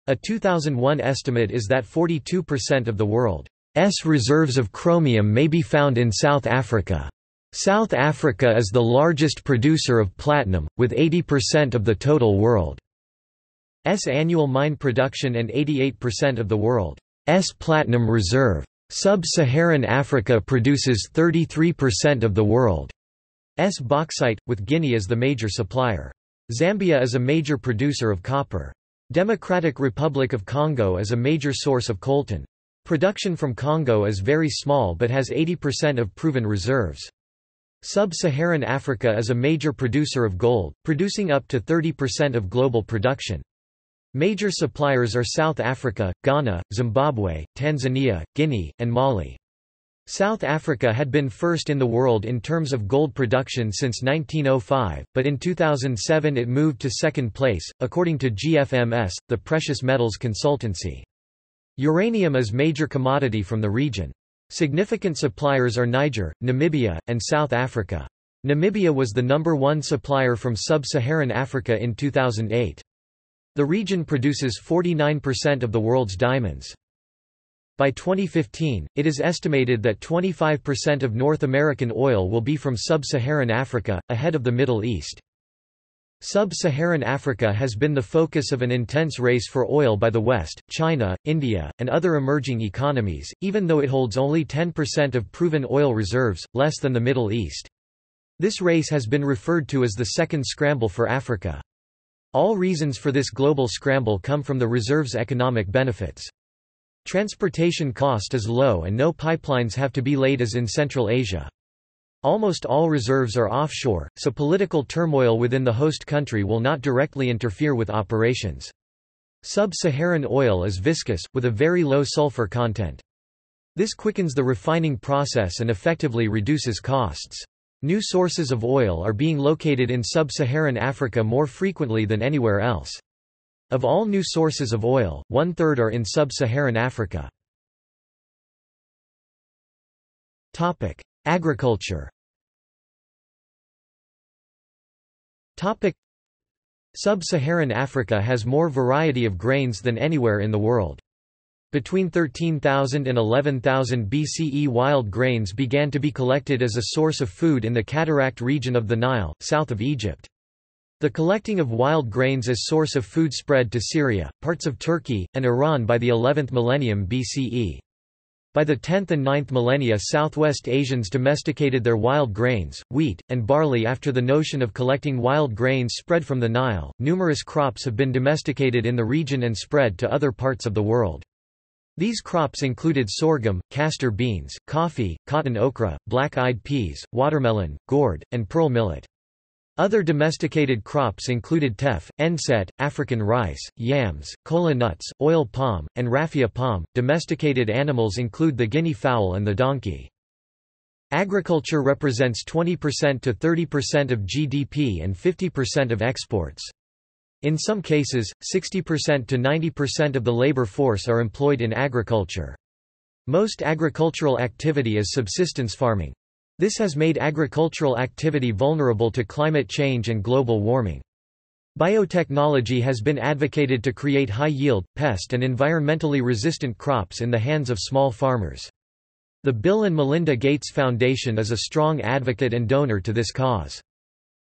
A 2001 estimate is that 42% of the world's reserves of chromium may be found in South Africa. South Africa is the largest producer of platinum, with 80% of the total world's annual mine production and 88% of the world's platinum reserve. Sub-Saharan Africa produces 33% of the world's bauxite, with Guinea as the major supplier. Zambia is a major producer of copper. Democratic Republic of Congo is a major source of coltan. Production from Congo is very small but has 80% of proven reserves. Sub-Saharan Africa is a major producer of gold, producing up to 30% of global production. Major suppliers are South Africa, Ghana, Zimbabwe, Tanzania, Guinea, and Mali. South Africa had been first in the world in terms of gold production since 1905, but in 2007 it moved to second place, according to GFMS, the precious metals consultancy. Uranium is a major commodity from the region. Significant suppliers are Niger, Namibia, and South Africa. Namibia was the #1 supplier from sub-Saharan Africa in 2008. The region produces 49% of the world's diamonds. By 2015, it is estimated that 25% of North American oil will be from sub-Saharan Africa, ahead of the Middle East. Sub-Saharan Africa has been the focus of an intense race for oil by the West, China, India, and other emerging economies, even though it holds only 10% of proven oil reserves, less than the Middle East. This race has been referred to as the second scramble for Africa. All reasons for this global scramble come from the reserve's economic benefits. Transportation cost is low and no pipelines have to be laid as in Central Asia. Almost all reserves are offshore, so political turmoil within the host country will not directly interfere with operations. Sub-Saharan oil is viscous, with a very low sulfur content. This quickens the refining process and effectively reduces costs. New sources of oil are being located in sub-Saharan Africa more frequently than anywhere else. Of all new sources of oil, one-third are in sub-Saharan Africa. Agriculture. Sub-Saharan Africa has more variety of grains than anywhere in the world. Between 13,000 and 11,000 BCE, wild grains began to be collected as a source of food in the cataract region of the Nile, south of Egypt. The collecting of wild grains as source of food spread to Syria, parts of Turkey, and Iran by the 11th millennium BCE. By the 10th and 9th millennia, Southwest Asians domesticated their wild grains, wheat, and barley. After the notion of collecting wild grains spread from the Nile, numerous crops have been domesticated in the region and spread to other parts of the world. These crops included sorghum, castor beans, coffee, cotton okra, black-eyed peas, watermelon, gourd, and pearl millet. Other domesticated crops included teff, enset, African rice, yams, kola nuts, oil palm, and raffia palm. Domesticated animals include the guinea fowl and the donkey. Agriculture represents 20% to 30% of GDP and 50% of exports. In some cases, 60% to 90% of the labor force are employed in agriculture. Most agricultural activity is subsistence farming. This has made agricultural activity vulnerable to climate change and global warming. Biotechnology has been advocated to create high-yield, pest and environmentally resistant crops in the hands of small farmers. The Bill and Melinda Gates Foundation is a strong advocate and donor to this cause.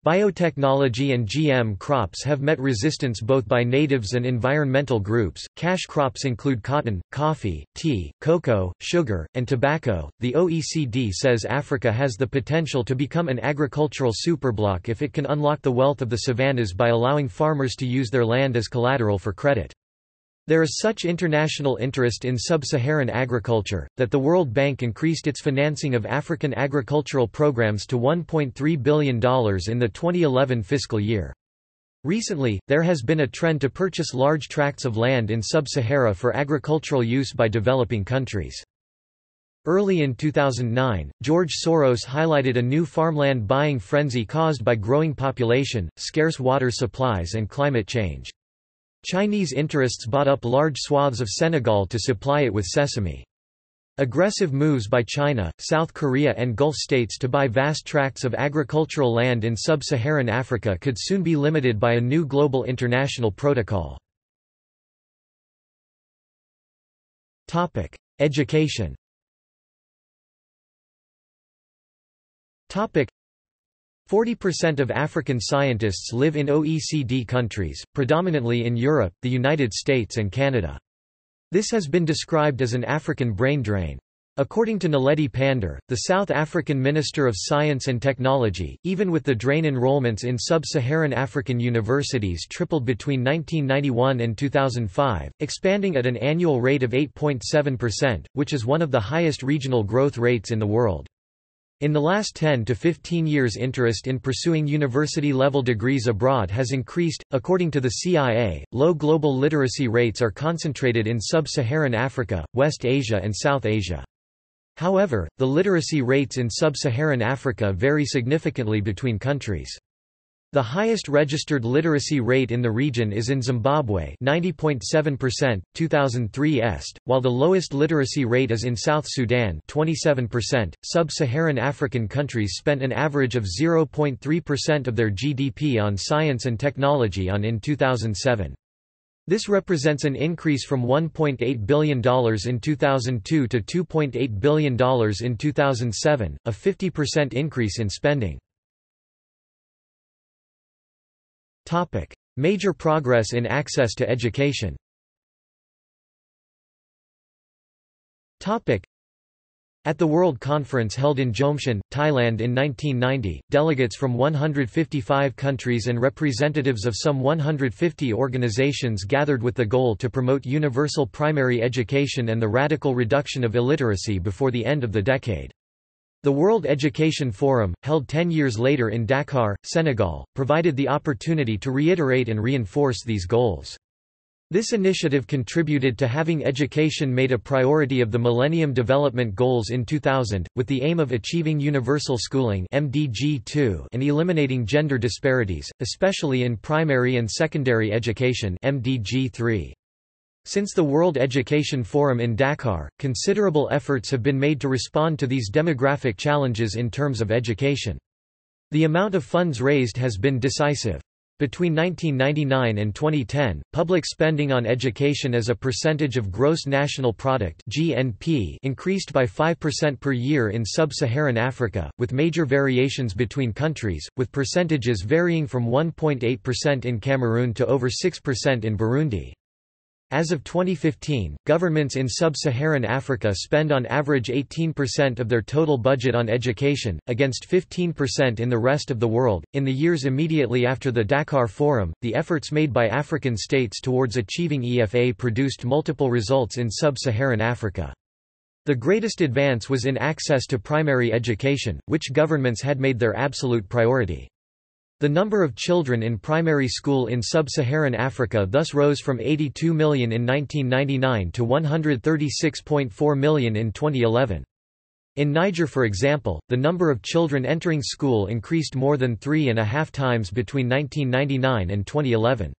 Biotechnology and GM crops have met resistance both by natives and environmental groups. Cash crops include cotton, coffee, tea, cocoa, sugar, and tobacco. The OECD says Africa has the potential to become an agricultural superbloc if it can unlock the wealth of the savannas by allowing farmers to use their land as collateral for credit. There is such international interest in sub-Saharan agriculture, that the World Bank increased its financing of African agricultural programs to $1.3 billion in the 2011 fiscal year. Recently, there has been a trend to purchase large tracts of land in sub-Sahara for agricultural use by developing countries. Early in 2009, George Soros highlighted a new farmland buying frenzy caused by growing population, scarce water supplies and climate change. Chinese interests bought up large swaths of Senegal to supply it with sesame. Aggressive moves by China, South Korea and Gulf states to buy vast tracts of agricultural land in sub-Saharan Africa could soon be limited by a new global international protocol. Education. Topic. 40% of African scientists live in OECD countries, predominantly in Europe, the United States and Canada. This has been described as an African brain drain. According to Naledi Pandor, the South African Minister of Science and Technology, even with the drain, enrollments in sub-Saharan African universities tripled between 1991 and 2005, expanding at an annual rate of 8.7%, which is one of the highest regional growth rates in the world. In the last 10 to 15 years, interest in pursuing university-level degrees abroad has increased. According to the CIA, low global literacy rates are concentrated in sub-Saharan Africa, West Asia and South Asia. However, the literacy rates in sub-Saharan Africa vary significantly between countries. The highest registered literacy rate in the region is in Zimbabwe, 90.7%, 2003 est, while the lowest literacy rate is in South Sudan, 27%. Sub-Saharan African countries spent an average of 0.3% of their GDP on science and technology in 2007. This represents an increase from $1.8 billion in 2002 to $2.8 billion in 2007, a 50% increase in spending. Major progress in access to education. At the World Conference held in Jomshan, Thailand in 1990, delegates from 155 countries and representatives of some 150 organizations gathered with the goal to promote universal primary education and the radical reduction of illiteracy before the end of the decade. The World Education Forum, held 10 years later in Dakar, Senegal, provided the opportunity to reiterate and reinforce these goals. This initiative contributed to having education made a priority of the Millennium Development Goals in 2000, with the aim of achieving universal schooling (MDG2) and eliminating gender disparities, especially in primary and secondary education (MDG3). Since the World Education Forum in Dakar, considerable efforts have been made to respond to these demographic challenges in terms of education. The amount of funds raised has been decisive. Between 1999 and 2010, public spending on education as a percentage of gross national product (GNP) increased by 5% per year in sub-Saharan Africa, with major variations between countries, with percentages varying from 1.8% in Cameroon to over 6% in Burundi. As of 2015, governments in sub-Saharan Africa spend on average 18% of their total budget on education, against 15% in the rest of the world. In the years immediately after the Dakar Forum, the efforts made by African states towards achieving EFA produced multiple results in sub-Saharan Africa. The greatest advance was in access to primary education, which governments had made their absolute priority. The number of children in primary school in sub-Saharan Africa thus rose from 82 million in 1999 to 136.4 million in 2011. In Niger, for example, the number of children entering school increased more than 3.5 times between 1999 and 2011.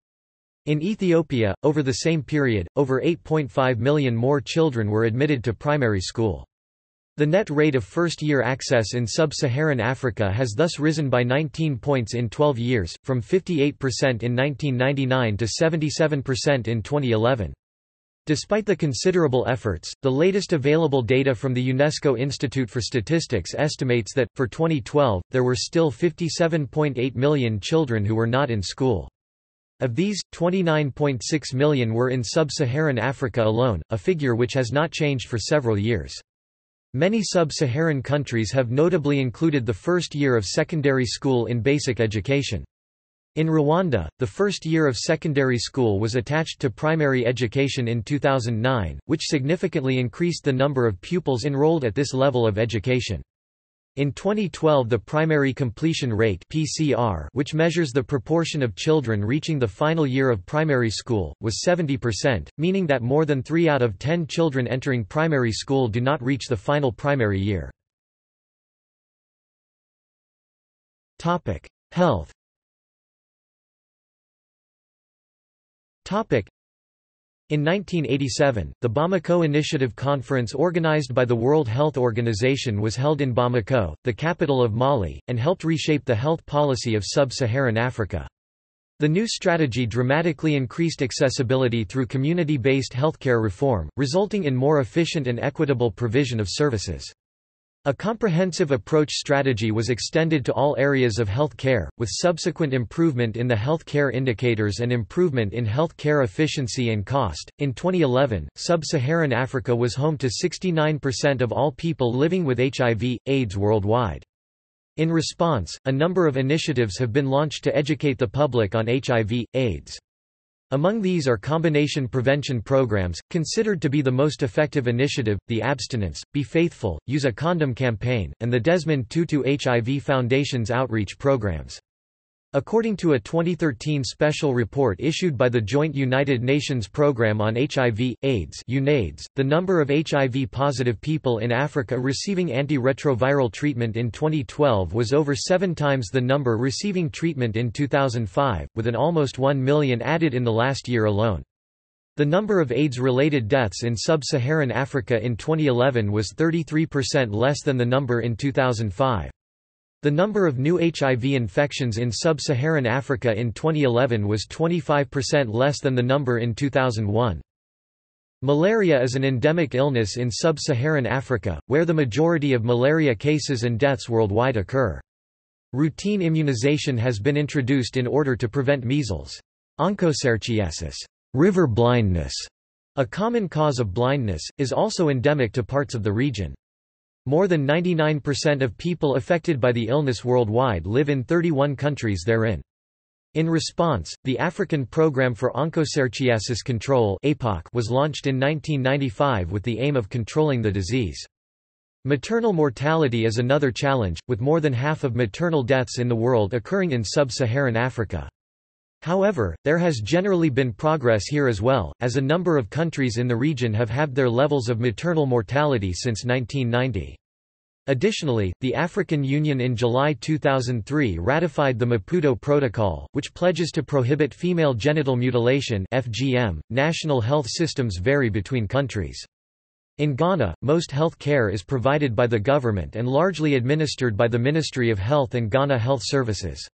In Ethiopia, over the same period, over 8.5 million more children were admitted to primary school. The net rate of first-year access in sub-Saharan Africa has thus risen by 19 points in 12 years, from 58% in 1999 to 77% in 2011. Despite the considerable efforts, the latest available data from the UNESCO Institute for Statistics estimates that, for 2012, there were still 57.8 million children who were not in school. Of these, 29.6 million were in sub-Saharan Africa alone, a figure which has not changed for several years. Many sub-Saharan countries have notably included the first year of secondary school in basic education. In Rwanda, the first year of secondary school was attached to primary education in 2009, which significantly increased the number of pupils enrolled at this level of education. In 2012, the primary completion rate (PCR), which measures the proportion of children reaching the final year of primary school, was 70%, meaning that more than 3 out of 10 children entering primary school do not reach the final primary year. Topic: Health. Topic. In 1987, the Bamako Initiative Conference organized by the World Health Organization was held in Bamako, the capital of Mali, and helped reshape the health policy of sub-Saharan Africa. The new strategy dramatically increased accessibility through community-based healthcare reform, resulting in more efficient and equitable provision of services. A comprehensive approach strategy was extended to all areas of health care, with subsequent improvement in the health care indicators and improvement in health care efficiency and cost. In 2011, sub-Saharan Africa was home to 69% of all people living with HIV/AIDS worldwide. In response, a number of initiatives have been launched to educate the public on HIV/AIDS. Among these are combination prevention programs, considered to be the most effective initiative, the Abstinence, Be Faithful, Use a Condom campaign, and the Desmond Tutu HIV Foundation's outreach programs. According to a 2013 special report issued by the Joint United Nations Programme on HIV/AIDS (UNAIDS), the number of HIV-positive people in Africa receiving antiretroviral treatment in 2012 was over 7 times the number receiving treatment in 2005, with an almost 1 million added in the last year alone. The number of AIDS-related deaths in sub-Saharan Africa in 2011 was 33% less than the number in 2005. The number of new HIV infections in sub-Saharan Africa in 2011 was 25% less than the number in 2001. Malaria is an endemic illness in sub-Saharan Africa, where the majority of malaria cases and deaths worldwide occur. Routine immunization has been introduced in order to prevent measles. Onchocerciasis, river blindness, a common cause of blindness, is also endemic to parts of the region. More than 99% of people affected by the illness worldwide live in 31 countries therein. In response, the African Programme for Onchocerciasis Control was launched in 1995 with the aim of controlling the disease. Maternal mortality is another challenge, with more than half of maternal deaths in the world occurring in sub-Saharan Africa. However, there has generally been progress here as well, as a number of countries in the region have halved their levels of maternal mortality since 1990. Additionally, the African Union in July 2003 ratified the Maputo Protocol, which pledges to prohibit female genital mutilation (FGM). National health systems vary between countries. In Ghana, most health care is provided by the government and largely administered by the Ministry of Health and Ghana Health Services.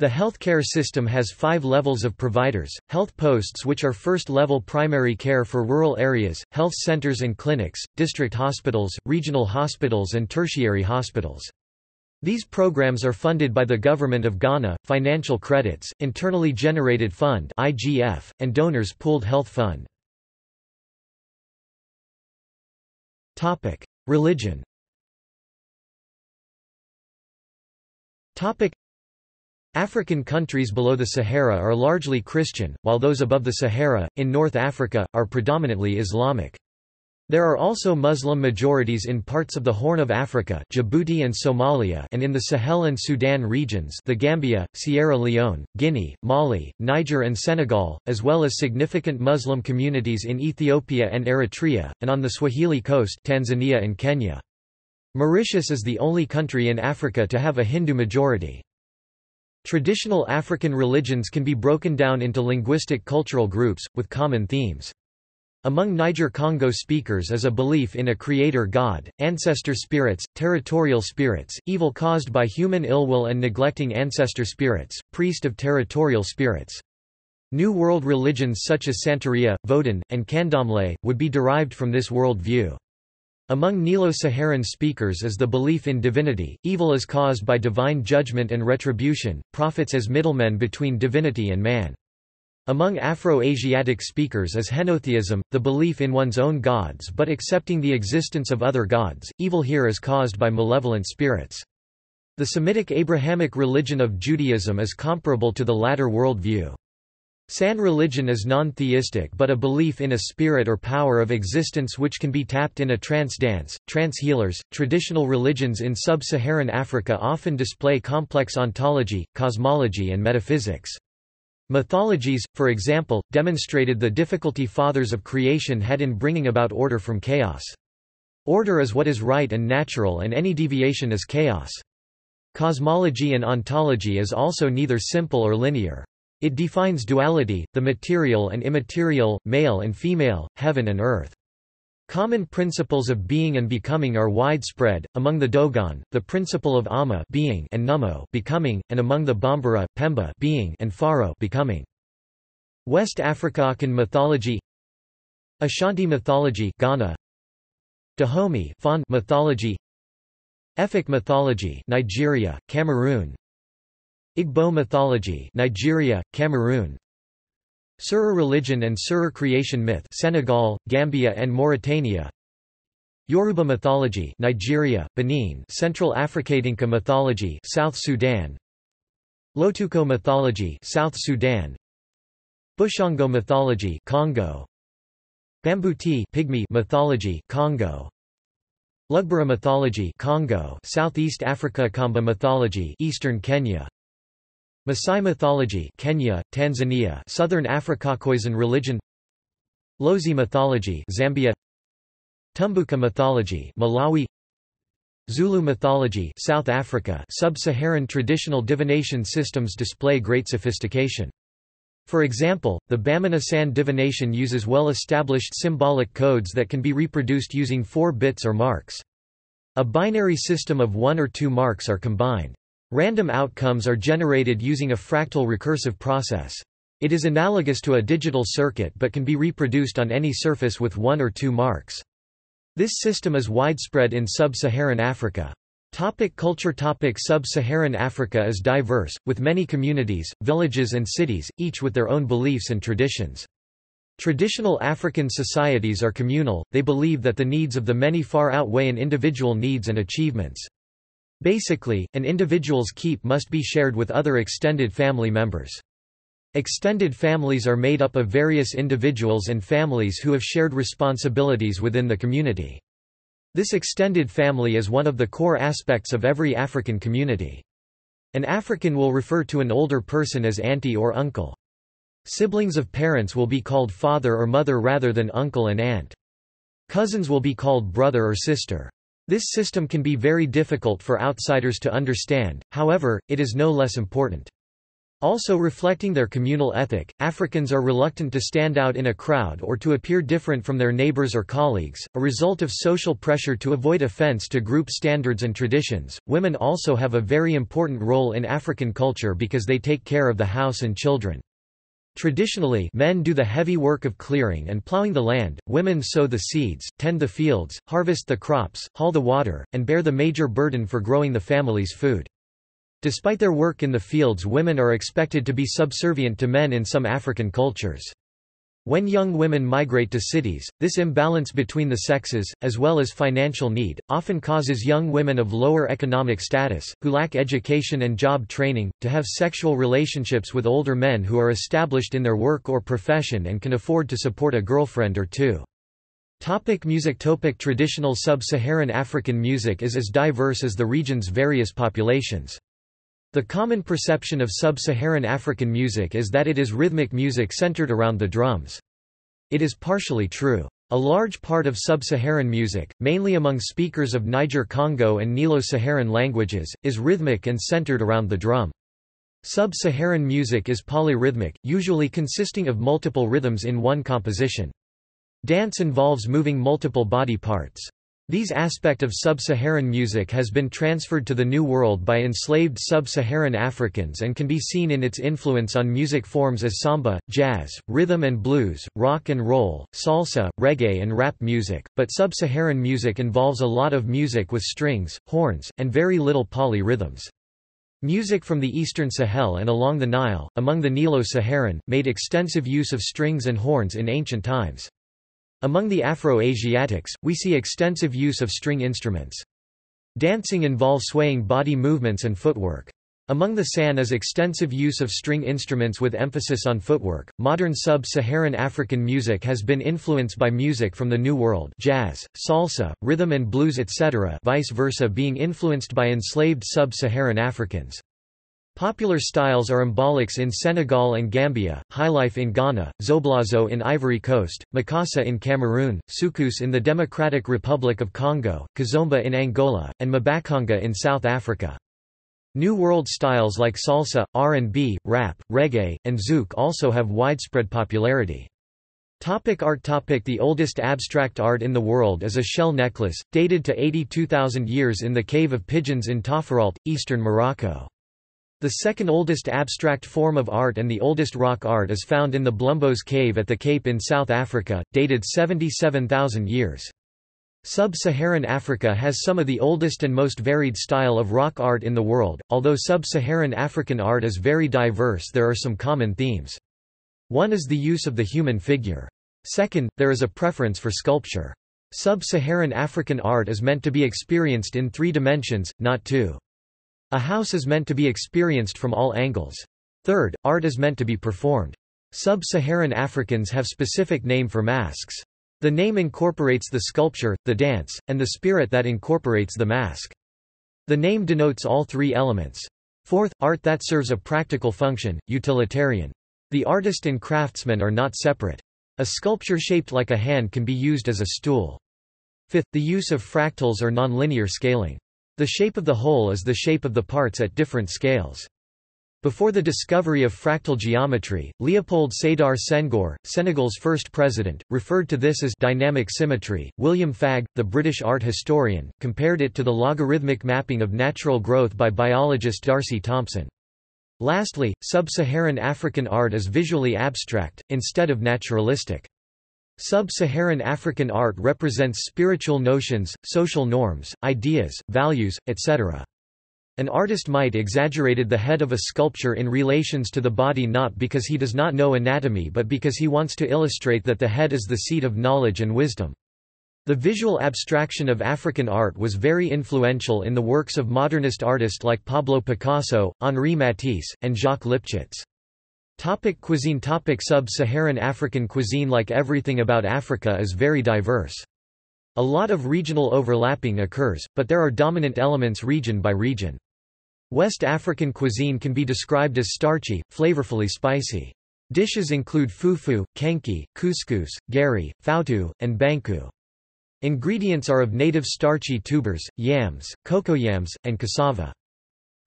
The healthcare system has 5 levels of providers: health posts, which are first-level primary care for rural areas, health centers and clinics, district hospitals, regional hospitals and tertiary hospitals. These programs are funded by the government of Ghana, financial credits, internally generated fund (IGF), and donors' pooled health fund. Topic: Religion. Topic: African countries below the Sahara are largely Christian, while those above the Sahara, in North Africa, are predominantly Islamic. There are also Muslim majorities in parts of the Horn of Africa, Djibouti and Somalia, and in the Sahel and Sudan regions, the Gambia, Sierra Leone, Guinea, Mali, Niger and Senegal, as well as significant Muslim communities in Ethiopia and Eritrea, and on the Swahili coast, Tanzania and Kenya. Mauritius is the only country in Africa to have a Hindu majority. Traditional African religions can be broken down into linguistic cultural groups, with common themes. Among Niger-Congo speakers is a belief in a creator god, ancestor spirits, territorial spirits, evil caused by human ill will and neglecting ancestor spirits, priest of territorial spirits. New World religions such as Santeria, Vodun, and Candomblé, would be derived from this world view. Among Nilo-Saharan speakers is the belief in divinity, evil is caused by divine judgment and retribution, prophets as middlemen between divinity and man. Among Afro-Asiatic speakers is henotheism, the belief in one's own gods but accepting the existence of other gods, evil here is caused by malevolent spirits. The Semitic Abrahamic religion of Judaism is comparable to the latter worldview. San religion is non-theistic but a belief in a spirit or power of existence which can be tapped in a trance dance, trance healers. Traditional religions in sub-Saharan Africa often display complex ontology, cosmology and metaphysics. Mythologies, for example, demonstrated the difficulty fathers of creation had in bringing about order from chaos. Order is what is right and natural and any deviation is chaos. Cosmology and ontology is also neither simple or linear. It defines duality, the material and immaterial, male and female, heaven and earth. Common principles of being and becoming are widespread, among the Dogon, the principle of Ama being and Numo becoming, and among the Bambara, Pemba being and Faro becoming. West African mythology: Ashanti mythology, Ghana; Dahomey Fon mythology; Efik mythology, Nigeria, Cameroon; Igbo mythology, Nigeria, Cameroon; Sura religion and Sura creation myth, Senegal, Gambia and Mauritania; Yoruba mythology, Nigeria, Benin; Central Africatinka mythology, South Sudan; Lotuko mythology, South Sudan; Bushango mythology, Congo; Bambuti pygmy mythology, Congo; Lugbara mythology, Congo, Southeast Africa; Kamba mythology, Eastern Kenya; Maasai mythology, Kenya, Tanzania, Southern Africa; Khoisan religion; Lozi mythology, Zambia; Tumbuka mythology, Malawi; Zulu mythology, South Africa. Sub-Saharan traditional divination systems display great sophistication. For example, the Bamana San divination uses well-established symbolic codes that can be reproduced using 4 bits or marks. A binary system of 1 or 2 marks are combined. Random outcomes are generated using a fractal recursive process. It is analogous to a digital circuit but can be reproduced on any surface with 1 or 2 marks. This system is widespread in sub-Saharan Africa. Topic: Culture. Topic: Sub-Saharan Africa is diverse, with many communities, villages and cities, each with their own beliefs and traditions. Traditional African societies are communal, they believe that the needs of the many far outweigh an individual needs and achievements. Basically, an individual's keep must be shared with other extended family members. Extended families are made up of various individuals and families who have shared responsibilities within the community. This extended family is one of the core aspects of every African community. An African will refer to an older person as auntie or uncle. Siblings of parents will be called father or mother rather than uncle and aunt. Cousins will be called brother or sister. This system can be very difficult for outsiders to understand, however, it is no less important. Also reflecting their communal ethic, Africans are reluctant to stand out in a crowd or to appear different from their neighbors or colleagues, a result of social pressure to avoid offense to group standards and traditions. Women also have a very important role in African culture because they take care of the house and children. Traditionally, men do the heavy work of clearing and plowing the land, women sow the seeds, tend the fields, harvest the crops, haul the water, and bear the major burden for growing the family's food. Despite their work in the fields, women are expected to be subservient to men in some African cultures. When young women migrate to cities, this imbalance between the sexes, as well as financial need, often causes young women of lower economic status, who lack education and job training, to have sexual relationships with older men who are established in their work or profession and can afford to support a girlfriend or two. Topic: music. Topic: traditional sub-Saharan African music is as diverse as the region's various populations. The common perception of sub-Saharan African music is that it is rhythmic music centered around the drums. It is partially true. A large part of sub-Saharan music, mainly among speakers of Niger-Congo and Nilo-Saharan languages, is rhythmic and centered around the drum. Sub-Saharan music is polyrhythmic, usually consisting of multiple rhythms in one composition. Dance involves moving multiple body parts. This aspect of sub-Saharan music has been transferred to the New World by enslaved sub-Saharan Africans and can be seen in its influence on music forms as samba, jazz, rhythm and blues, rock and roll, salsa, reggae and rap music, but sub-Saharan music involves a lot of music with strings, horns, and very little polyrhythms. Music from the Eastern Sahel and along the Nile, among the Nilo-Saharan, made extensive use of strings and horns in ancient times. Among the Afro-Asiatics, we see extensive use of string instruments. Dancing involves swaying body movements and footwork. Among the San is extensive use of string instruments with emphasis on footwork. Modern sub-Saharan African music has been influenced by music from the New World, jazz, salsa, rhythm and blues, etc., vice versa being influenced by enslaved sub-Saharan Africans. Popular styles are mbalics in Senegal and Gambia, highlife in Ghana, zoblazo in Ivory Coast, makassa in Cameroon, soukous in the Democratic Republic of Congo, kizomba in Angola, and mabakonga in South Africa. New World styles like salsa, R&B, rap, reggae, and zouk also have widespread popularity. Topic: art. Topic: the oldest abstract art in the world is a shell necklace, dated to 82,000 years in the Cave of Pigeons in Tafaralt, eastern Morocco. The second oldest abstract form of art and the oldest rock art is found in the Blumbos Cave at the Cape in South Africa, dated 77,000 years. Sub-Saharan Africa has some of the oldest and most varied style of rock art in the world. Although sub-Saharan African art is very diverse, there are some common themes. One is the use of the human figure. Second, there is a preference for sculpture. Sub-Saharan African art is meant to be experienced in 3 dimensions, not 2. A house is meant to be experienced from all angles. Third, art is meant to be performed. Sub-Saharan Africans have specific name for masks. The name incorporates the sculpture, the dance, and the spirit that incorporates the mask. The name denotes all 3 elements. Fourth, art that serves a practical function, utilitarian. The artist and craftsman are not separate. A sculpture shaped like a hand can be used as a stool. Fifth, the use of fractals or nonlinear scaling. The shape of the whole is the shape of the parts at different scales. Before the discovery of fractal geometry, Leopold Sédar Senghor, Senegal's first president, referred to this as dynamic symmetry. William Fagg, the British art historian, compared it to the logarithmic mapping of natural growth by biologist Darcy Thompson. Lastly, sub-Saharan African art is visually abstract, instead of naturalistic. Sub-Saharan African art represents spiritual notions, social norms, ideas, values, etc. An artist might exaggerate the head of a sculpture in relations to the body, not because he does not know anatomy but because he wants to illustrate that the head is the seat of knowledge and wisdom. The visual abstraction of African art was very influential in the works of modernist artists like Pablo Picasso, Henri Matisse, and Jacques Lipchitz. Topic: cuisine. Topic: sub-Saharan African cuisine, like everything about Africa, is very diverse. A lot of regional overlapping occurs, but there are dominant elements region by region. West African cuisine can be described as starchy, flavorfully spicy. Dishes include fufu, kenki, couscous, gari, fautu, and banku. Ingredients are of native starchy tubers, yams, cocoyams, and cassava.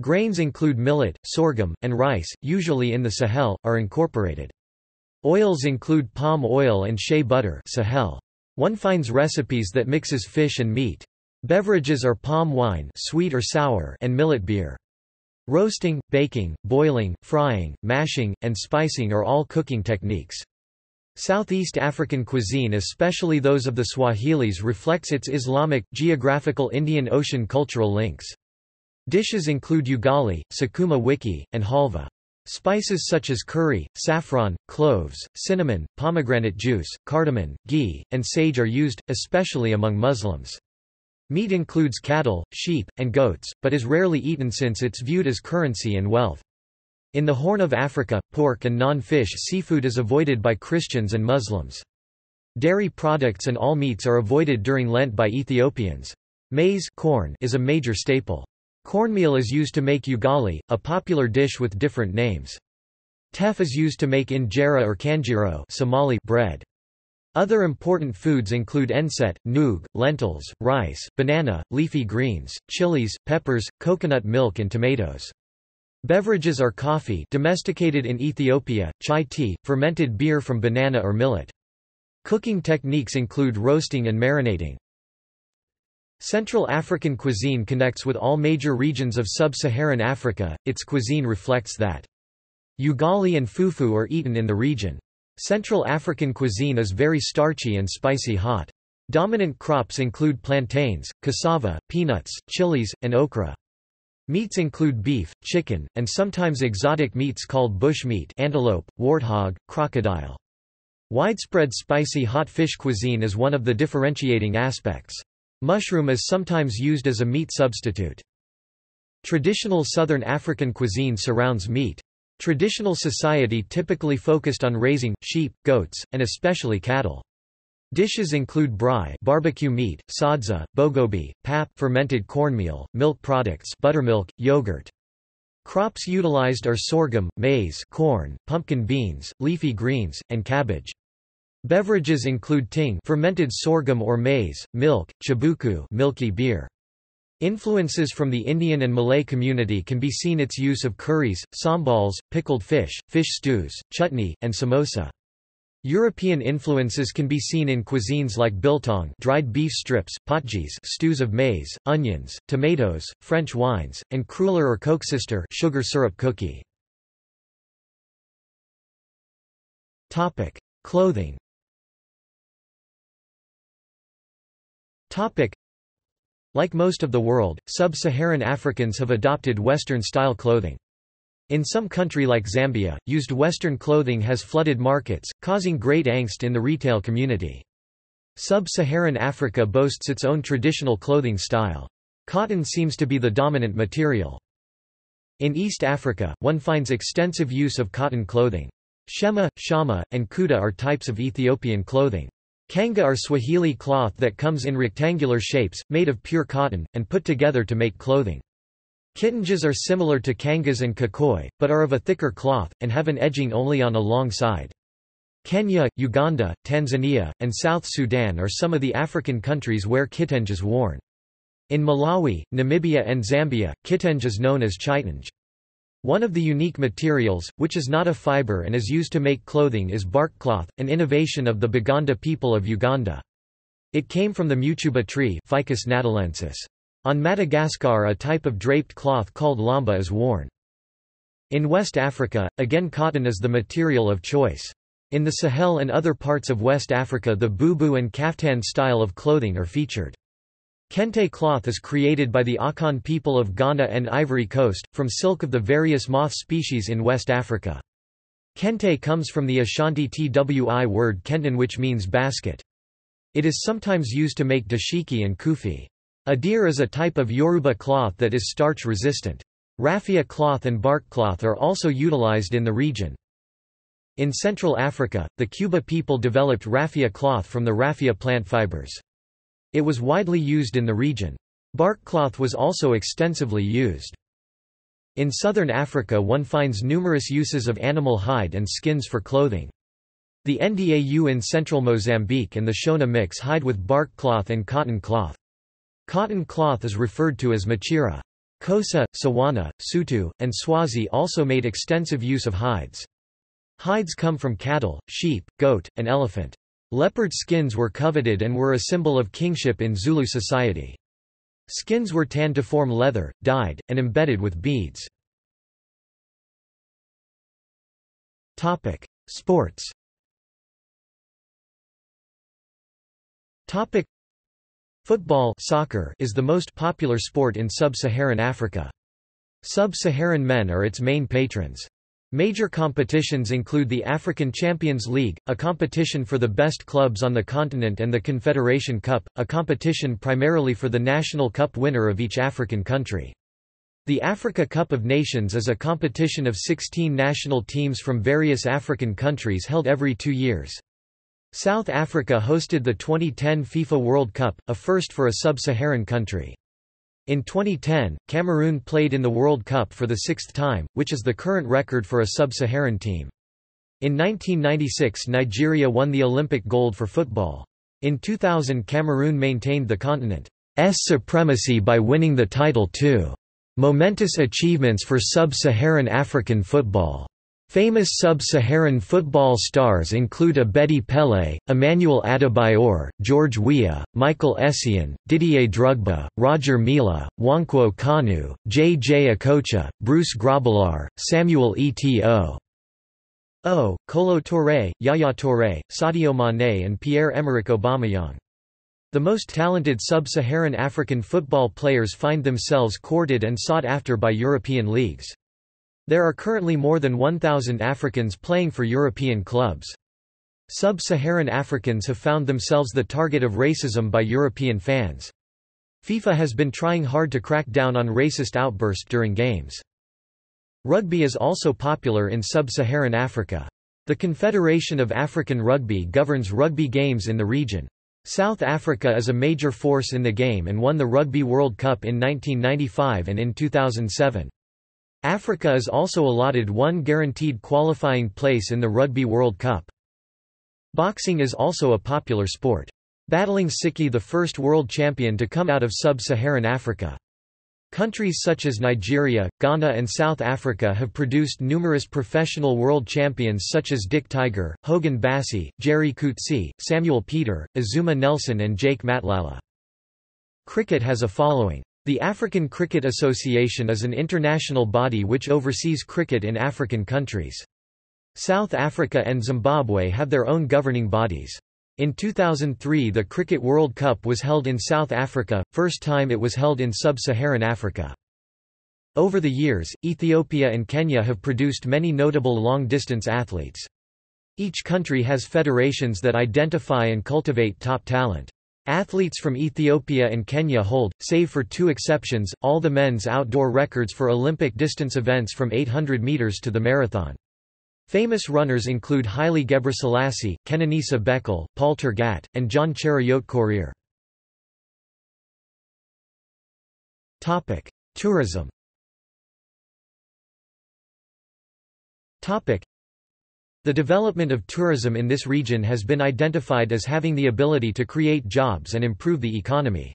Grains include millet, sorghum, and rice, usually in the Sahel, are incorporated. Oils include palm oil and shea butter Sahel. One finds recipes that mixes fish and meat. Beverages are palm wine sweet or sour and millet beer. Roasting, baking, boiling, frying, mashing, and spicing are all cooking techniques. Southeast African cuisine, especially those of the Swahilis, reflects its Islamic, geographical Indian Ocean cultural links. Dishes include ugali, sukuma wiki, and halva. Spices such as curry, saffron, cloves, cinnamon, pomegranate juice, cardamom, ghee, and sage are used, especially among Muslims. Meat includes cattle, sheep, and goats, but is rarely eaten since it's viewed as currency and wealth. In the Horn of Africa, pork and non-fish seafood is avoided by Christians and Muslims. Dairy products and all meats are avoided during Lent by Ethiopians. Maize corn is a major staple. Cornmeal is used to make ugali, a popular dish with different names. Teff is used to make injera or kanjiro Somali bread. Other important foods include enset, noog, lentils, rice, banana, leafy greens, chilies, peppers, coconut milk and tomatoes. Beverages are coffee domesticated in Ethiopia, chai tea, fermented beer from banana or millet. Cooking techniques include roasting and marinating. Central African cuisine connects with all major regions of sub-Saharan Africa, its cuisine reflects that. Ugali and fufu are eaten in the region. Central African cuisine is very starchy and spicy hot. Dominant crops include plantains, cassava, peanuts, chilies, and okra. Meats include beef, chicken, and sometimes exotic meats called bushmeat antelope, warthog, crocodile. Widespread spicy hot fish cuisine is one of the differentiating aspects. Mushroom is sometimes used as a meat substitute. Traditional Southern African cuisine surrounds meat. Traditional society typically focused on raising sheep, goats, and especially cattle. Dishes include braai, barbecue meat, sadza, bogobi, pap, fermented cornmeal, milk products, buttermilk, yogurt. Crops utilized are sorghum, maize, corn, pumpkin beans, leafy greens, and cabbage. Beverages include ting fermented sorghum or maize, milk, chibuku milky beer. Influences from the Indian and Malay community can be seen its use of curries, sambals, pickled fish, fish stews, chutney, and samosa. European influences can be seen in cuisines like biltong dried beef strips, potjes stews of maize, onions, tomatoes, French wines, and cruller or cokesister sugar syrup cookie. Clothing. Like most of the world, sub-Saharan Africans have adopted Western-style clothing. In some country like Zambia, used Western clothing has flooded markets, causing great angst in the retail community. Sub-Saharan Africa boasts its own traditional clothing style. Cotton seems to be the dominant material. In East Africa, one finds extensive use of cotton clothing. Shema, shama, and kuta are types of Ethiopian clothing. Kanga are Swahili cloth that comes in rectangular shapes, made of pure cotton, and put together to make clothing. Kitanjas are similar to kangas and kakoi, but are of a thicker cloth, and have an edging only on a long side. Kenya, Uganda, Tanzania, and South Sudan are some of the African countries where kitenj is worn. In Malawi, Namibia and Zambia, kitenj is known as chitanj. One of the unique materials, which is not a fiber and is used to make clothing, is bark cloth, an innovation of the Baganda people of Uganda. It came from the muchuba tree Ficus natalensis. On Madagascar a type of draped cloth called lamba is worn. In West Africa, again cotton is the material of choice. In the Sahel and other parts of West Africa the bubu and kaftan style of clothing are featured. Kente cloth is created by the Akan people of Ghana and Ivory Coast, from silk of the various moth species in West Africa. Kente comes from the Ashanti Twi word kenten, which means basket. It is sometimes used to make dashiki and kufi. Adir is a type of Yoruba cloth that is starch resistant. Raffia cloth and bark cloth are also utilized in the region. In Central Africa, the Kuba people developed raffia cloth from the raffia plant fibers. It was widely used in the region. Bark cloth was also extensively used. In southern Africa one finds numerous uses of animal hide and skins for clothing. The Ndau in central Mozambique and the Shona mix hide with bark cloth and cotton cloth. Cotton cloth is referred to as machira. Xhosa, Sawana, Sutu, and Swazi also made extensive use of hides. Hides come from cattle, sheep, goat, and elephant. Leopard skins were coveted and were a symbol of kingship in Zulu society. Skins were tanned to form leather, dyed, and embedded with beads. Sports. Football soccer is the most popular sport in sub-Saharan Africa. Sub-Saharan men are its main patrons. Major competitions include the African Champions League, a competition for the best clubs on the continent, and the Confederation Cup, a competition primarily for the National Cup winner of each African country. The Africa Cup of Nations is a competition of 16 national teams from various African countries held every 2 years. South Africa hosted the 2010 FIFA World Cup, a first for a sub-Saharan country. In 2010, Cameroon played in the World Cup for the 6th time, which is the current record for a sub-Saharan team. In 1996, Nigeria won the Olympic gold for football. In 2000, Cameroon maintained the continent's supremacy by winning the title too. Momentous achievements for sub-Saharan African football. Famous sub-Saharan football stars include Abedi Pelé, Emmanuel Adebayor, George Weah, Michael Essien, Didier Drogba, Roger Mila, Nwankwo Kanu, J.J. Okocha, Bruce Grobbelaar, Samuel Eto'o, Kolo Touré, Yaya Touré, Sadio Mané, and Pierre-Emerick Aubameyang. The most talented sub-Saharan African football players find themselves courted and sought after by European leagues. There are currently more than 1,000 Africans playing for European clubs. Sub-Saharan Africans have found themselves the target of racism by European fans. FIFA has been trying hard to crack down on racist outbursts during games. Rugby is also popular in sub-Saharan Africa. The Confederation of African Rugby governs rugby games in the region. South Africa is a major force in the game and won the Rugby World Cup in 1995 and in 2007. Africa is also allotted one guaranteed qualifying place in the Rugby World Cup. Boxing is also a popular sport. Battling Siki, the first world champion to come out of sub-Saharan Africa. Countries such as Nigeria, Ghana and South Africa have produced numerous professional world champions such as Dick Tiger, Hogan Bassi, Jerry Coetzee, Samuel Peter, Azuma Nelson and Jake Matlala. Cricket has a following. The African Cricket Association is an international body which oversees cricket in African countries. South Africa and Zimbabwe have their own governing bodies. In 2003, the Cricket World Cup was held in South Africa, first time it was held in sub-Saharan Africa. Over the years, Ethiopia and Kenya have produced many notable long-distance athletes. Each country has federations that identify and cultivate top talent. Athletes from Ethiopia and Kenya hold, save for 2 exceptions, all the men's outdoor records for Olympic distance events from 800 meters to the marathon. Famous runners include Haile Gebrselassie, Kenenisa Bekele, Paul Tergat, and John Chariot Courier. Tourism. The development of tourism in this region has been identified as having the ability to create jobs and improve the economy.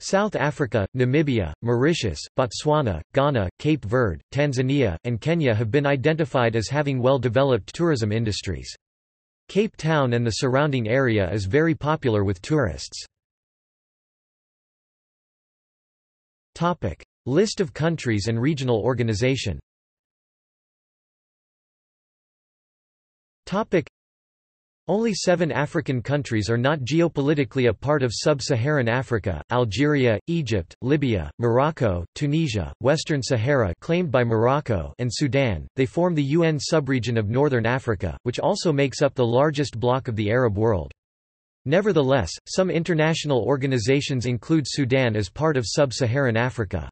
South Africa, Namibia, Mauritius, Botswana, Ghana, Cape Verde, Tanzania, and Kenya have been identified as having well-developed tourism industries. Cape Town and the surrounding area is very popular with tourists. List of countries and regional organization. Only 7 African countries are not geopolitically a part of sub-Saharan Africa: Algeria, Egypt, Libya, Morocco, Tunisia, Western Sahara claimed by Morocco, and Sudan. They form the UN subregion of Northern Africa, which also makes up the largest bloc of the Arab world. Nevertheless, some international organizations include Sudan as part of sub-Saharan Africa.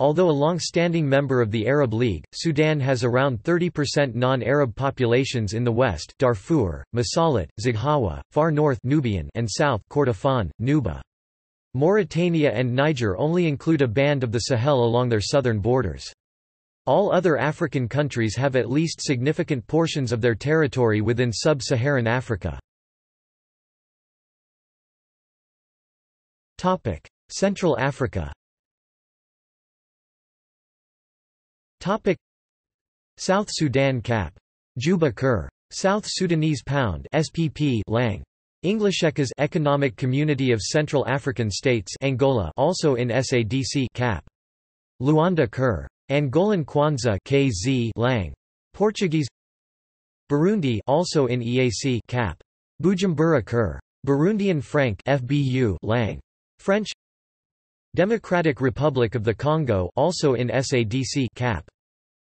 Although a long-standing member of the Arab League, Sudan has around 30% non-Arab populations in the west: Darfur, Masalit, Zaghawa, far north Nubian, and south Kordofan, Nuba. Mauritania and Niger only include a band of the Sahel along their southern borders. All other African countries have at least significant portions of their territory within sub-Saharan Africa. Central Africa. South Sudan Cap. Juba Kerr. South Sudanese Pound SPP Lang. Englishekas Economic Community of Central African States Angola, also in SADC Cap. Luanda Kerr. Angolan Kwanza KZ Lang. Portuguese Burundi, also in EAC Cap. Bujumbura Kerr. Burundian Franc FBU Lang. French Democratic Republic of the Congo, also in SADC Cap.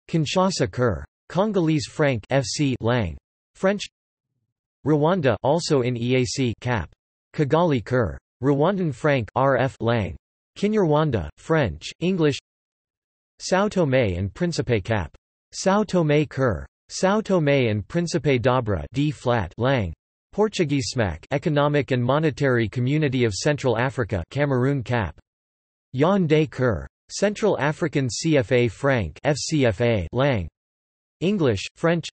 Kinshasa Kerr. Congolese Franc FC Lang. French Rwanda, also in EAC Cap. Kigali Kerr. Rwandan Franc RF Lang. Kinyarwanda, French, English São Tomé and Príncipe Cap. São Tomé Kerr. São Tomé and Príncipe Dobra D flat Lang. Portuguese SMAC Economic and Monetary Community of Central Africa Cameroon Cap. Yaoundé Kerr. Central African CFA Franc FCFA Lang. English, French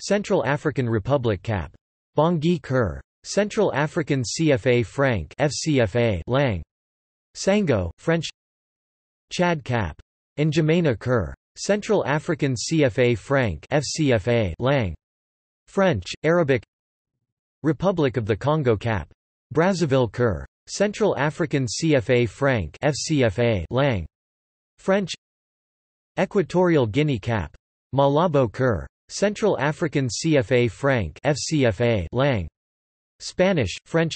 Central African Republic Cap. Bangui Kerr. Central African CFA Franc FCFA Lang. Sango, French Chad Cap. N'Djamena Kerr. Central African CFA Franc FCFA Lang. French, Arabic Republic of the Congo Cap. Brazzaville Kerr. Central African CFA Franc FCFA Lang. French Equatorial Guinea Cap. Malabo Kerr. Central African CFA Franc FCFA Lang. Spanish, French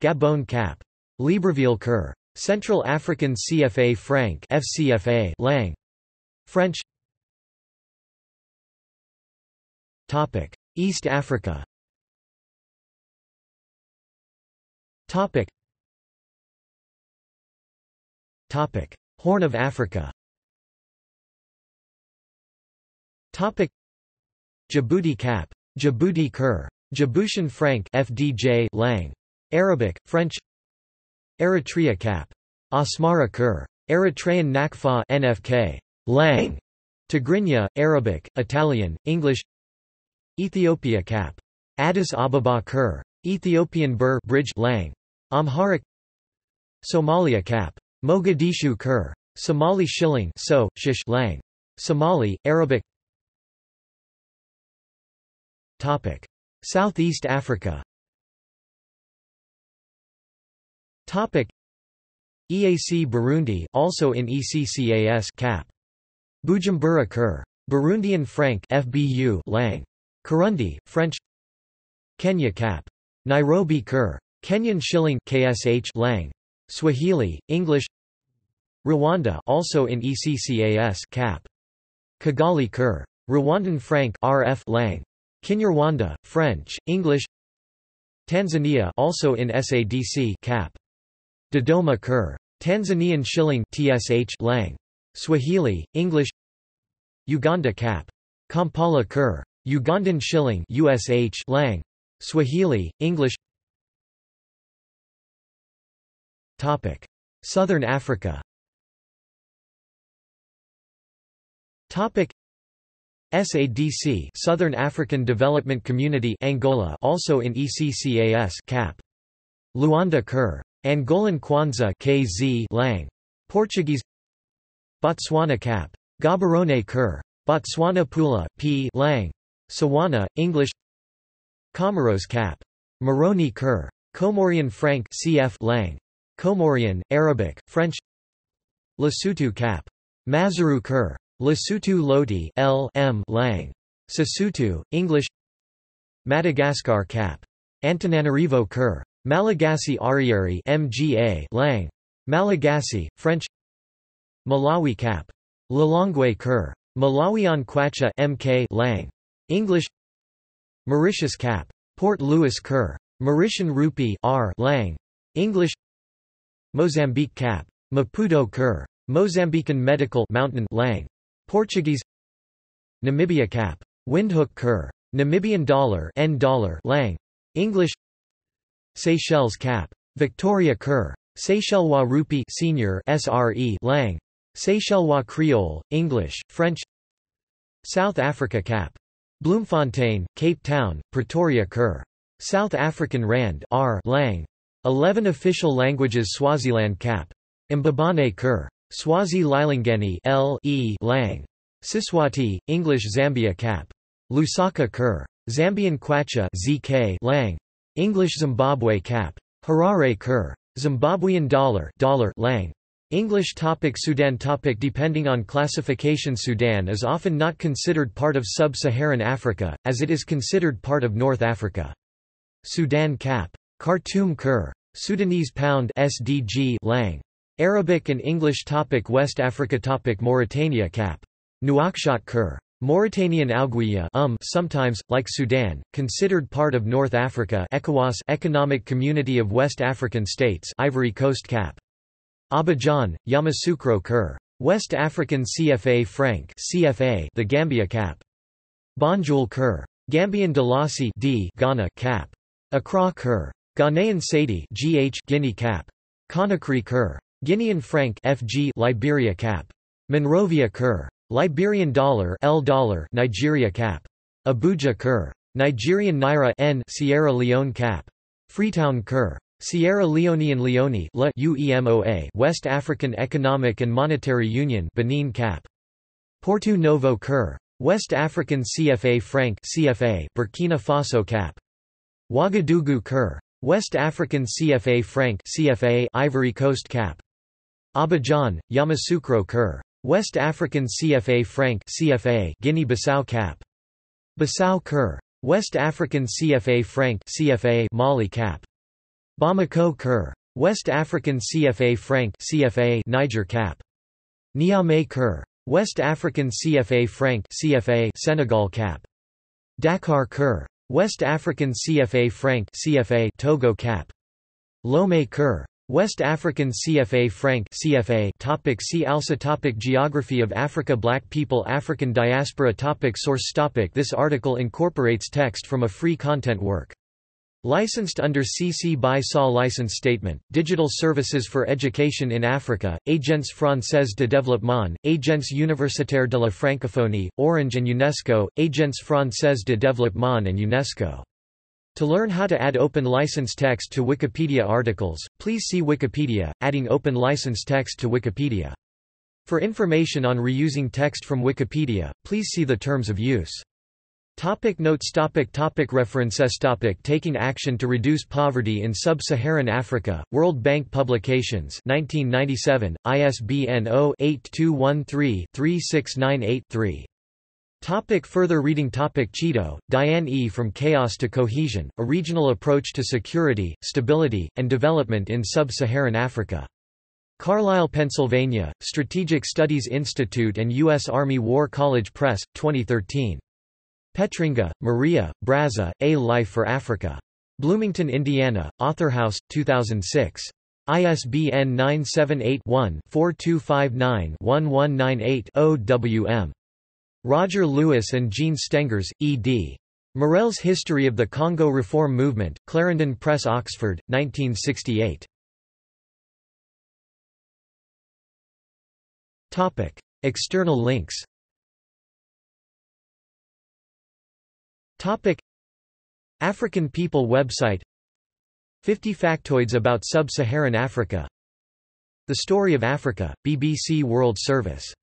Gabon Cap. Libreville Kerr. Central African CFA Franc FCFA Lang. French. Topic: East Africa. Topic. Topic: Horn of Africa. Topic: Djibouti Cap. Djibouti Kerr. Djiboutian Franc FDJ Lang. Arabic, French Eritrea Cap. Asmara Kerr. Eritrean Nakfa NFK. Lang. Tigrinya, Arabic, Italian, English Ethiopia Cap. Addis Ababa Kerr. Ethiopian Bur Bridge Lang. Amharic Somalia Cap. Mogadishu Kerr. Somali Shilling So, Shish Lang. Somali, Arabic Topic: Southeast Africa. Topic: EAC Burundi, also in ECCAS Cap. Bujumbura Kerr. Burundian Franc FBU Lang. Kirundi, French Kenya Cap. Nairobi Kerr. Kenyan Shilling KSH Lang. Swahili, English Rwanda, also in ECCAS Cap. Kigali Kerr. Rwandan Franc RF Lang. Kinyarwanda, French, English Tanzania, also in SADC Cap. Dodoma Kerr. Tanzanian Shilling TSH Lang. Swahili, English Uganda Cap. Kampala Kerr. Ugandan Shilling USH Lang. Swahili, English Topic: Southern Africa. Topic: SADC Southern African Development Community Angola, also in ECCAS Cap. Luanda Kerr. Angolan Kwanza KZ Lang. Portuguese Botswana Cap. Gaborone Kerr. Botswana Pula P Lang. Sawana, English Comoros Cap. Moroni Kerr. Comorian Franc CF Lang. Comorian, Arabic, French Lesotho Cap. Maseru Kerr. Lesotho Lodi L M Lang. Sesotho, English Madagascar Cap. Antananarivo Kerr. Malagasy Arieri MGA Lang. Malagasy, French Malawi Cap. Lilongwe Kerr. Malawian Kwacha MK Lang. English Mauritius Cap. Port Louis Kerr. Mauritian Rupee R Lang. English Mozambique Cap. Maputo Kerr. Mozambican Medical Mountain Lang. Portuguese Namibia Cap. Windhoek Kerr. Namibian Dollar N Dollar Lang. English Seychelles Cap. Victoria Kerr. Seychellois Rupee Senior SRE Lang. Seychellois Creole, English, French. South Africa Cap. Bloemfontein, Cape Town, Pretoria Cur. South African Rand R. Lang. 11 official languages Swaziland Cap. Mbabane Cur. Swazi Lilingani L. E. Lang. Siswati, English Zambia Cap. Lusaka Cur. Zambian Kwacha ZK Lang. English Zimbabwe Cap. Harare Cur. Zimbabwean dollar Lang. English topic Sudan topic depending on classification Sudan is often not considered part of sub-Saharan Africa, as it is considered part of North Africa. Sudan Cap. Khartoum Cur. Sudanese Pound SDG Lang. Arabic and English topic West Africa topic Mauritania Cap. Nouakchott Cur. Mauritanian Aguiya sometimes, like Sudan, considered part of North Africa ECOWAS Economic Community of West African States Ivory Coast Cap. Abidjan, Yamoussoukro Cur. West African CFA Franc CFA, the Gambia Cap. Banjul Cur. Gambian Dalasi D Ghana Cap. Accra Cur. Ghanaian Sadi GH Guinea Cap. Conakry Cur. Guinean Franc FG Liberia Cap. Monrovia Cur. Liberian Dollar L Dollar Nigeria Cap. Abuja Cur. Nigerian Naira N Sierra Leone Cap. Freetown Cur. Sierra Leonean Leone La UEMOA West African Economic and Monetary Union Benin Cap. Porto Novo Cur. West African CFA Franc CFA Burkina Faso Cap. Ouagadougou Cur. West African CFA Franc CFA Ivory Coast Cap. Abidjan, Yamoussoukro Cur. West African CFA Franc CFA Guinea-Bissau Cap. Bissau Cur. West African CFA Franc CFA Mali Cap. Bamako Cur. West African CFA Franc CFA Niger Cap. Niamey Cur. West African CFA Franc CFA Senegal Cap. Dakar Cur. West African CFA Franc CFA Togo Cap. Lomé Cur. West African CFA Franc CFA. Topic see also topic Geography of Africa Black people African diaspora topic source topic this article incorporates text from a free content work licensed under CC BY SA license statement, Digital Services for Education in Africa, Agence Française de Développement, Agence Universitaire de la Francophonie, Orange and UNESCO, Agence Française de Développement and UNESCO. To learn how to add open license text to Wikipedia articles, please see Wikipedia, adding open license text to Wikipedia. For information on reusing text from Wikipedia, please see the terms of use. Topic notes topic topic references topic taking action to reduce poverty in sub-Saharan Africa World Bank Publications 1997 ISBN 0-8213-3698-3 Topic further reading topic Cheeto, Diane E. From Chaos to Cohesion, A Regional Approach to Security, Stability, and Development in Sub-Saharan Africa. Carlisle, Pennsylvania, Strategic Studies Institute and U.S. Army War College Press, 2013. Petringa, Maria, Braza, A Life for Africa. Bloomington, Indiana, Authorhouse, 2006. ISBN 978-1-4259-1198-0 WM. Roger Lewis and Jean Stengers, ed. Morel's History of the Congo Reform Movement, Clarendon Press Oxford, 1968. Topic. External links Topic. African People website 50 factoids about Sub-Saharan Africa The Story of Africa, BBC World Service